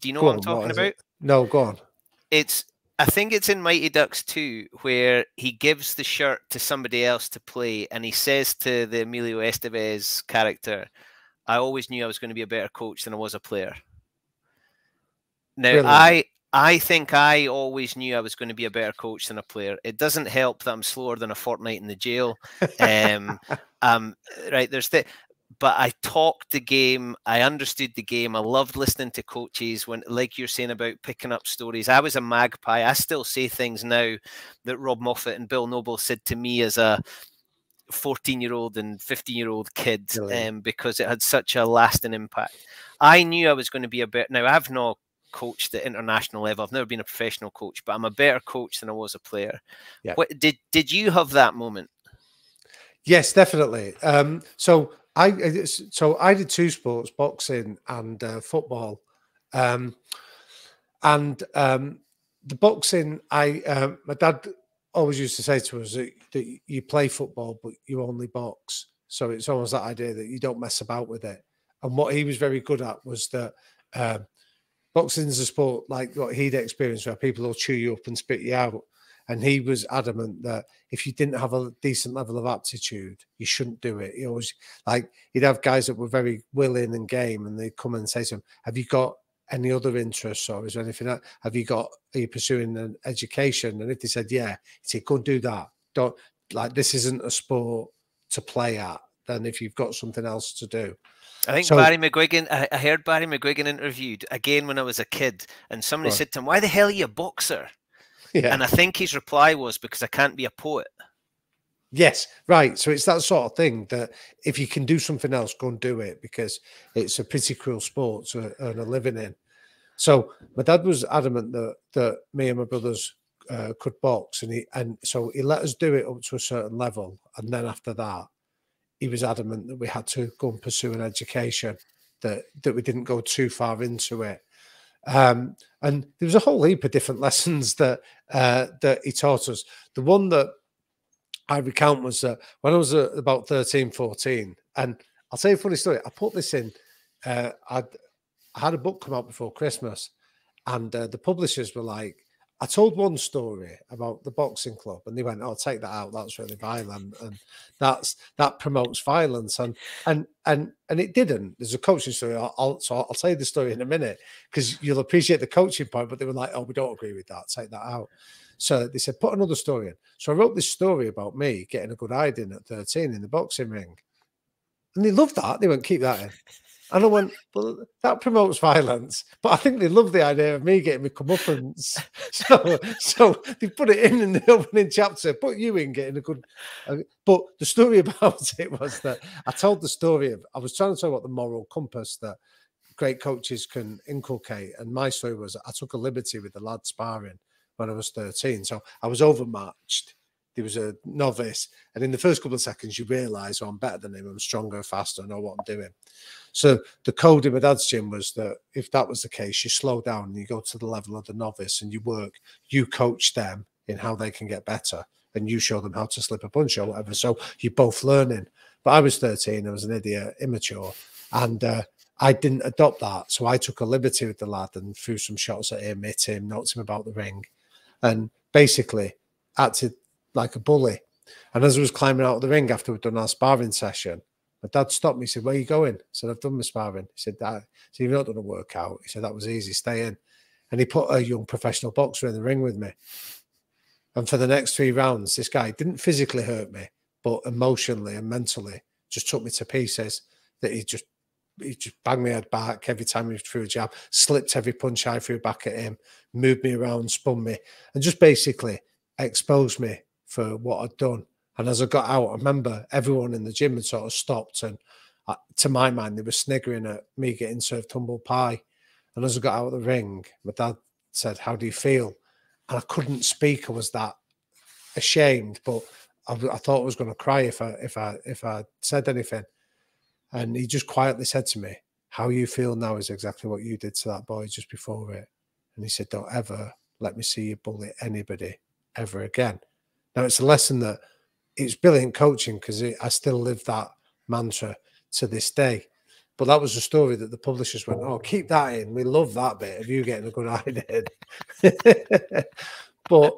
Do you know what I'm talking about? No, go on. I think it's in Mighty Ducks 2 where he gives the shirt to somebody else to play, and he says to the Emilio Estevez character, "I always knew I was going to be a better coach than I was a player." Now, really? I think I always knew I was going to be a better coach than a player. It doesn't help that I'm slower than a fortnight in the jail. Right. But I talked the game. I understood the game. I loved listening to coaches when, like you're saying about picking up stories. I was a magpie. I still say things now that Rob Moffat and Bill Noble said to me as a 14-year-old and 15-year-old kid, because it had such a lasting impact. I knew I was going to be a better. Now, I've not coached at international level. I've never been a professional coach, but I'm a better coach than I was a player. Yeah. What did you have that moment? Yes, definitely. So I did two sports, boxing and football. The boxing, my dad always used to say to us that you play football, but you only box. So it's almost that idea that you don't mess about with it. And what he was very good at was that. Boxing is a sport like what he'd experienced, where people will chew you up and spit you out. And he was adamant that if you didn't have a decent level of aptitude, you shouldn't do it. He always, like, he'd have guys that were very willing and game, and they'd come and say to him, "Have you got any other interests, or is there anything else? Are you pursuing an education?" And if they said, "Yeah," he'd say, "Go and do that. Don't, like, this isn't a sport to play at. Then if you've got something else to do." I think Barry McGuigan, I heard Barry McGuigan interviewed again when I was a kid, and somebody said to him, "Why the hell are you a boxer?" Yeah. And I think his reply was, "Because I can't be a poet." Yes, right. So it's that sort of thing that if you can do something else, go and do it, because it's a pretty cruel sport to earn a living in. So my dad was adamant that me and my brothers could box, and so he let us do it up to a certain level, and then after that, he was adamant that we had to go and pursue an education, that we didn't go too far into it. And there was a whole heap of different lessons that he taught us. The one that I recount was that when I was about 13, 14, and I'll tell you a funny story. I put this in, I had a book come out before Christmas, and the publishers were like, I told one story about the boxing club, and they went, "Oh, take that out. That's really violent, and that promotes violence." And it didn't. There's a coaching story. So I'll tell you the story in a minute, because you'll appreciate the coaching point. But they were like, "Oh, we don't agree with that. Take that out." So they said, "Put another story in." So I wrote this story about me getting a good hiding at 13 in the boxing ring, and they loved that. They went, "Keep that in." And I went, "Well, that promotes violence." But I think they love the idea of me getting me comeuppance. So they put it in the opening chapter, put you in getting a good... But the story about it was that I told the story of... I was trying to talk about the moral compass that great coaches can inculcate. And my story was I took a liberty with the lad sparring when I was 13. So I was overmatched. He was a novice. And in the first couple of seconds, you realise, oh, I'm better than him. I'm stronger, faster. I know what I'm doing. So the code in my dad's gym was that if that was the case, you slow down and you go to the level of the novice and you work. You coach them in how they can get better, and you show them how to slip a punch or whatever. So you're both learning. But I was 13. I was an idiot, immature. And I didn't adopt that. So I took a liberty with the lad and threw some shots at him, hit him, knocked him about the ring, and basically acted like a bully. And as I was climbing out of the ring after we'd done our sparring session, my dad stopped me. He said, "Where are you going?" I said, "I've done my sparring." He said, "So you've not done a workout?" He said, "That was easy, stay in." And he put a young professional boxer in the ring with me. And for the next three rounds, this guy didn't physically hurt me, but emotionally and mentally just took me to pieces. That he just banged my head back every time he threw a jab, slipped every punch I threw back at him, moved me around, spun me, and just basically exposed me for what I'd done. And as I got out, I remember everyone in the gym had sort of stopped, and to my mind, they were sniggering at me getting served humble pie. And as I got out of the ring, my dad said, "How do you feel?" And I couldn't speak. I was that ashamed, but I thought I was going to cry if I said anything. And he just quietly said to me, "How you feel now is exactly what you did to that boy just before it." And he said, "Don't ever let me see you bully anybody ever again." Now, it's a lesson that it's brilliant coaching, because I still live that mantra to this day. But that was a story that the publishers went, "Oh, keep that in. We love that bit of you getting a good idea." But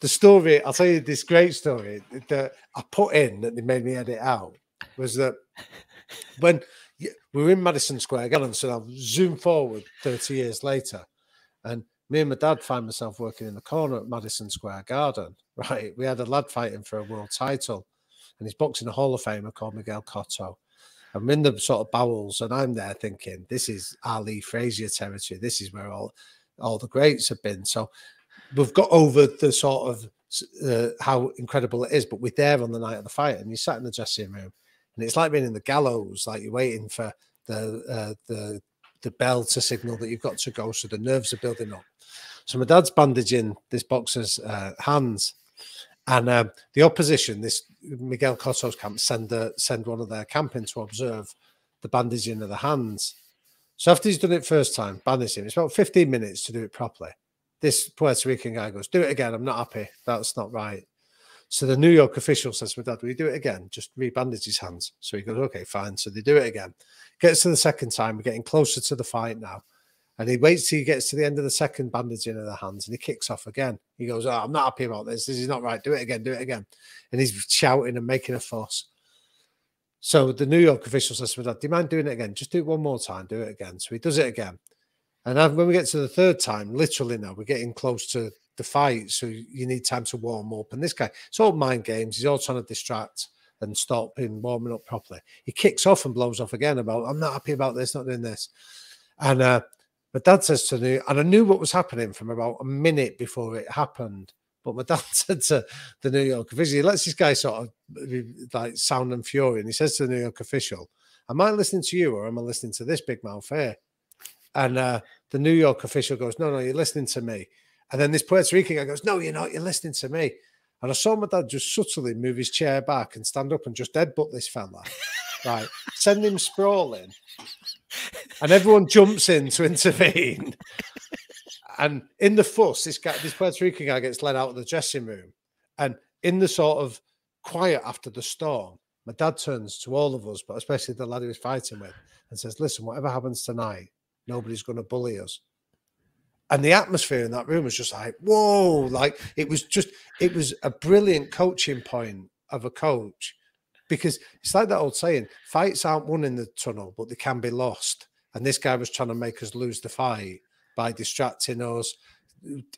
the story, I'll tell you this great story that I put in that they made me edit out, was that when we were in Madison Square Garden, so I'll zoom forward 30 years later, and me and my dad find myself working in the corner at Madison Square Garden, right? We had a lad fighting for a world title, and he's boxing a Hall of Famer called Miguel Cotto. I'm in the sort of bowels, and I'm there thinking, this is Ali Frazier territory. This is where all the greats have been. So we've got over the sort of how incredible it is, but we're there on the night of the fight, and you sat in the dressing room, and it's like being in the gallows, like you're waiting for the bell to signal that you've got to go, so the nerves are building up. So my dad's bandaging this boxer's hands, and the opposition, this Miguel Cotto's camp, send one of their camp in to observe the bandaging of the hands. So after he's done it first time, banish him. It's about 15 minutes to do it properly. This Puerto Rican guy goes, "Do it again. I'm not happy. That's not right." So the New York official says to my dad, "Will you do it again? Just re-bandage his hands." So he goes, "Okay, fine." So they do it again. Gets to the second time. We're getting closer to the fight now. And he waits till he gets to the end of the second bandaging of the hands, and he kicks off again. He goes, "Oh, I'm not happy about this. This is not right. Do it again. Do it again." And he's shouting and making a fuss. So the New York official says to my dad, "Do you mind doing it again? Just do it one more time. Do it again." So he does it again. And when we get to the third time, literally now, we're getting close to the fight, so you need time to warm up. And this guy, it's all mind games. He's all trying to distract and stop him warming up properly. He kicks off and blows off again about, "I'm not happy about this, not doing this." And my dad says to me, and I knew what was happening from about a minute before it happened, but my dad said to the New York official, he lets this guy sort of like sound and fury, and he says to the New York official, "Am I listening to you, or am I listening to this big mouth here?" And the New York official goes, "No, no, you're listening to me." And then this Puerto Rican guy goes, "No, you're not, you're listening to me." And I saw my dad just subtly move his chair back and stand up and just headbutt this fella, right? Send him sprawling. And everyone jumps in to intervene. And in the fuss, this Puerto Rican guy gets led out of the dressing room. And in the sort of quiet after the storm, my dad turns to all of us, but especially the lad he was fighting with, and says, "Listen, whatever happens tonight, nobody's going to bully us." And the atmosphere in that room was just like, whoa, like it was a brilliant coaching point of a coach, because it's like that old saying, fights aren't won in the tunnel, but they can be lost. And this guy was trying to make us lose the fight by distracting us,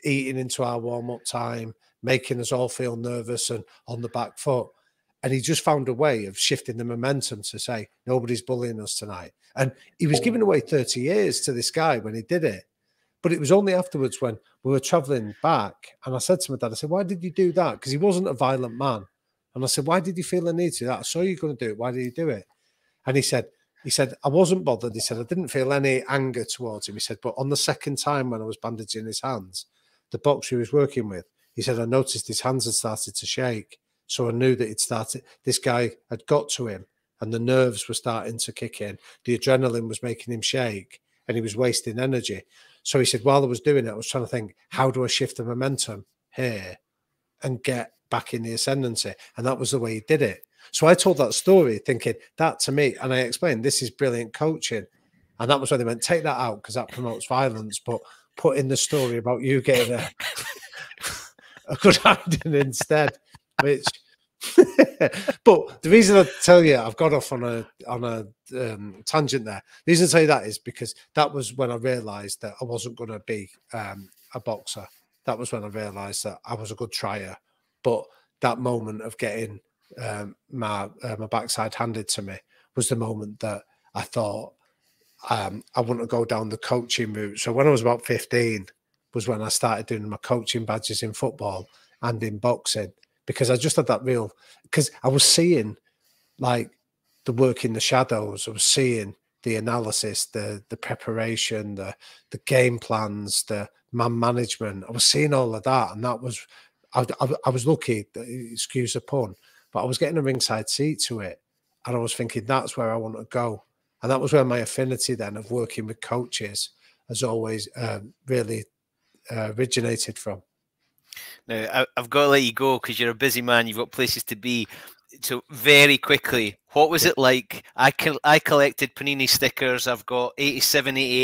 eating into our warm-up time, making us all feel nervous and on the back foot. And he just found a way of shifting the momentum to say, nobody's bullying us tonight. And he was giving away 30 years to this guy when he did it. But it was only afterwards when we were traveling back, and I said to my dad, I said, "Why did you do that?" Because he wasn't a violent man. And I said, "Why did you feel the need to do that? I saw you going to do it. Why did you do it?" And he said, "I wasn't bothered." He said, "I didn't feel any anger towards him." He said, "But on the second time when I was bandaging his hands, the boxer he was working with," he said, "I noticed his hands had started to shake. So I knew that it started, this guy had got to him, and the nerves were starting to kick in. The adrenaline was making him shake, and he was wasting energy. So he said, while I was doing it, I was trying to think, how do I shift the momentum here and get back in the ascendancy?" And that was the way he did it. So I told that story thinking that to me, and I explained, this is brilliant coaching. And that was when they went, take that out, because that promotes violence, but put in the story about you getting a good hiding instead. Which, but the reason I tell you I've got off on a tangent there, the reason I tell you that is because that was when I realised that I wasn't going to be a boxer. that was when I realised that I was a good trier. But that moment of getting my backside handed to me was the moment that I thought I wouldn't go down the coaching route. So when I was about 15 was when I started doing my coaching badges in football and in boxing, because I just had that real, because I was seeing like the work in the shadows. I was seeing the analysis, the preparation, the game plans, the man management. I was seeing all of that, and that was, I was lucky, excuse the pun, but I was getting a ringside seat to it, and I was thinking that's where I want to go. And that was where my affinity then of working with coaches has always really originated from. Now, I've got to let you go because you're a busy man. You've got places to be. So very quickly, what was it like? I collected Panini stickers. I've got 87, 88,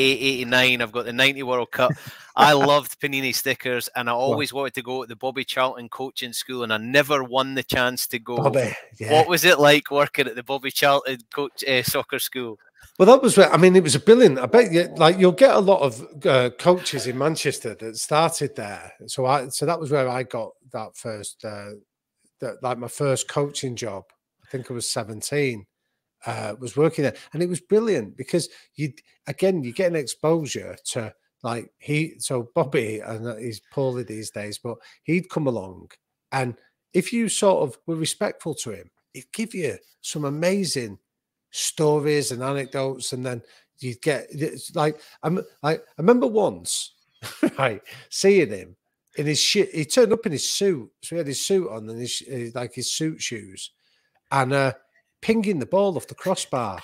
89. I've got the 90 World Cup. I loved Panini stickers, and I always wanted to go to the Bobby Charlton coaching school, and I never won the chance to go. Bobby, yeah. What was it like working at the Bobby Charlton coach soccer school? Well, that was, I mean, it was a brilliant. I bet you, like, you'll get a lot of coaches in Manchester that started there. So so that was where I got that first. Like my first coaching job, I think I was 17, was working there, and it was brilliant because you get an exposure to like so Bobby, and he's poorly these days, but he'd come along, and if you sort of were respectful to him, he'd give you some amazing stories and anecdotes, and then you'd get like I remember once right seeing him. In his shit, he turned up in his suit. So he had his suit on and his suit shoes, and pinging the ball off the crossbar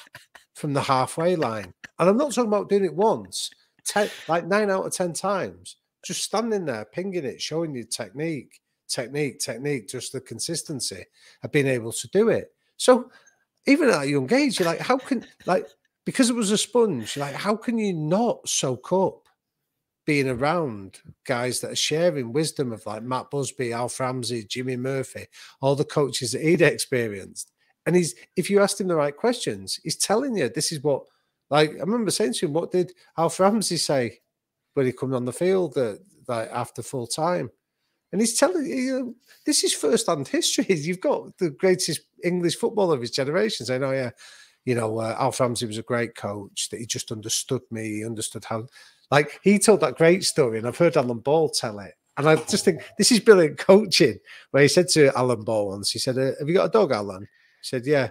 from the halfway line. And I'm not talking about doing it once, like 9 out of 10 times. Just standing there, pinging it, showing you technique, just the consistency of being able to do it. So even at a young age, you're like, how can, like, because it was a sponge, you're like, how can you not soak up being around guys that are sharing wisdom of like Matt Busby, Alf Ramsey, Jimmy Murphy, all the coaches that he'd experienced. And he's, if you asked him the right questions, he's telling you this is what, like, I remember saying to him, what did Alf Ramsey say when he came on the field like after full time? And he's telling you, this is first-hand history. You've got the greatest English footballer of his generation saying, oh yeah, you know, Alf Ramsey was a great coach, that he just understood me, he understood how. Like, he told that great story, and I've heard Alan Ball tell it. And I just think, this is brilliant coaching, where he said to Alan Ball once, he said, have you got a dog, Alan? He said, yeah.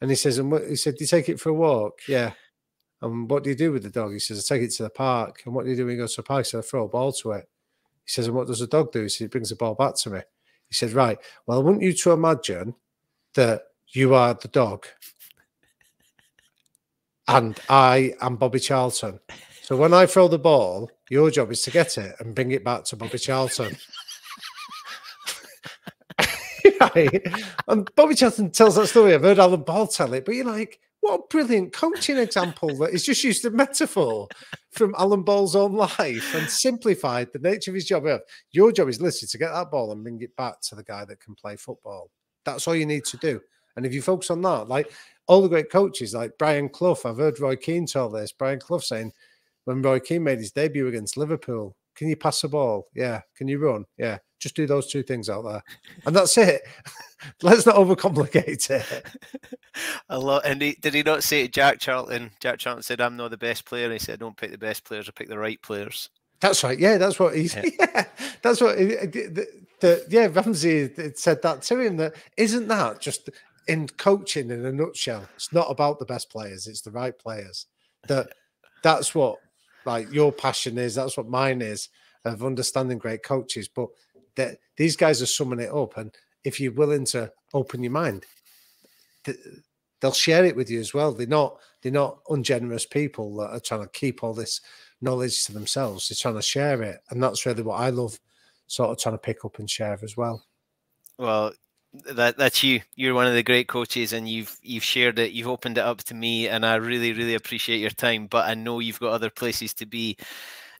And he says, he said, do you take it for a walk? Yeah. And what do you do with the dog? He says, I take it to the park. And what do you do when you go to the park? He said, I throw a ball to it. He says, and what does a dog do? He said, it brings the ball back to me. He said, right, well, I want you to imagine that you are the dog and I am Bobby Charlton. So when I throw the ball, your job is to get it and bring it back to Bobby Charlton. Right? And Bobby Charlton tells that story. I've heard Alan Ball tell it, but you're like, what a brilliant coaching example that he's just used a metaphor from Alan Ball's own life and simplified the nature of his job. Your job is literally to get that ball and bring it back to the guy that can play football. That's all you need to do. And if you focus on that, like all the great coaches, like Brian Clough, I've heard Roy Keane tell this, Brian Clough saying, when Roy Keane made his debut against Liverpool, can you pass the ball? Yeah. Can you run? Yeah. Just do those two things out there. And that's it. Let's not overcomplicate it. A lot. And did he not say to Jack Charlton? Jack Charlton said, I'm not the best player. And he said, don't pick the best players. I pick the right players. That's right. Yeah. That's what he said. Yeah. That's what yeah, Ramsey said that to him. That isn't that just in coaching in a nutshell? It's not about the best players. It's the right players. That's what, like, your passion is, that's what mine is, of understanding great coaches. But these guys are summing it up, and if you're willing to open your mind, they'll share it with you as well. They're not ungenerous people that are trying to keep all this knowledge to themselves. They're trying to share it, and that's really what I love, sort of trying to pick up and share as well. Well, that's you. You're one of the great coaches, and you've shared it. You've opened it up to me, and I really, really appreciate your time. But I know you've got other places to be.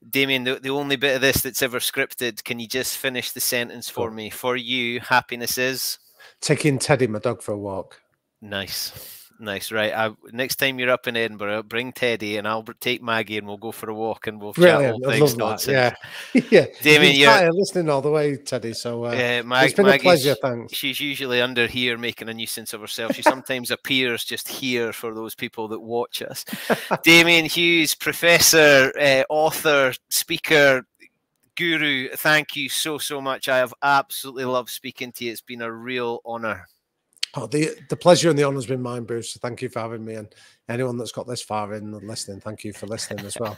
Damien, the only bit of this that's ever scripted, can you just finish the sentence for me? For you, happiness is? Taking Teddy, my dog, for a walk. Nice. Nice, right. Next time you're up in Edinburgh, bring Teddy and I'll take Maggie and we'll go for a walk and we'll chat all things nonsense. Yeah, yeah. Damien, you're listening all the way, Teddy. So it's been a pleasure, thanks. She's usually under here making a nuisance of herself. She sometimes appears just here for those people that watch us. Damian Hughes, professor, author, speaker, guru, thank you so, so much. I have absolutely loved speaking to you. It's been a real honour. Oh, the pleasure and the honour's been mine, Bruce. Thank you for having me, and anyone that's got this far in and listening, thank you for listening as well.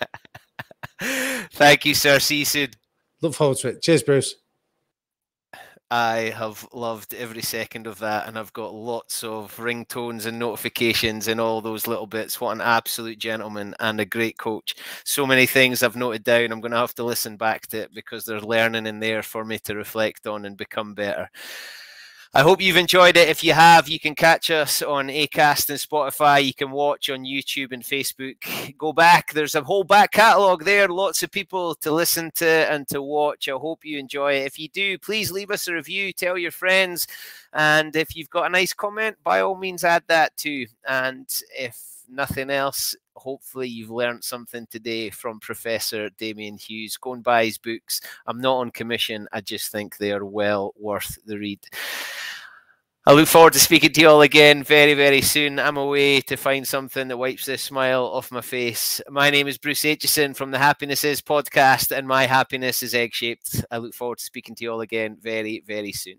Thank you, sir. See you soon. Look forward to it. Cheers, Bruce. I have loved every second of that, and I've got lots of ringtones and notifications and all those little bits. What an absolute gentleman and a great coach. So many things I've noted down. I'm going to have to listen back to it because there's learning in there for me to reflect on and become better. I hope you've enjoyed it. If you have, you can catch us on Acast and Spotify. You can watch on YouTube and Facebook. Go back. There's a whole back catalogue there. Lots of people to listen to and to watch. I hope you enjoy it. If you do, please leave us a review. Tell your friends. And if you've got a nice comment, by all means, add that too. And if nothing else, hopefully you've learned something today from Professor Damian Hughes. Go and buy his books. I'm not on commission. I just think they are well worth the read. I look forward to speaking to you all again very, very soon. I'm away to find something that wipes this smile off my face. My name is Bruce Aitchison from the Happiness Is podcast, and my happiness is egg-shaped. I look forward to speaking to you all again very, very soon.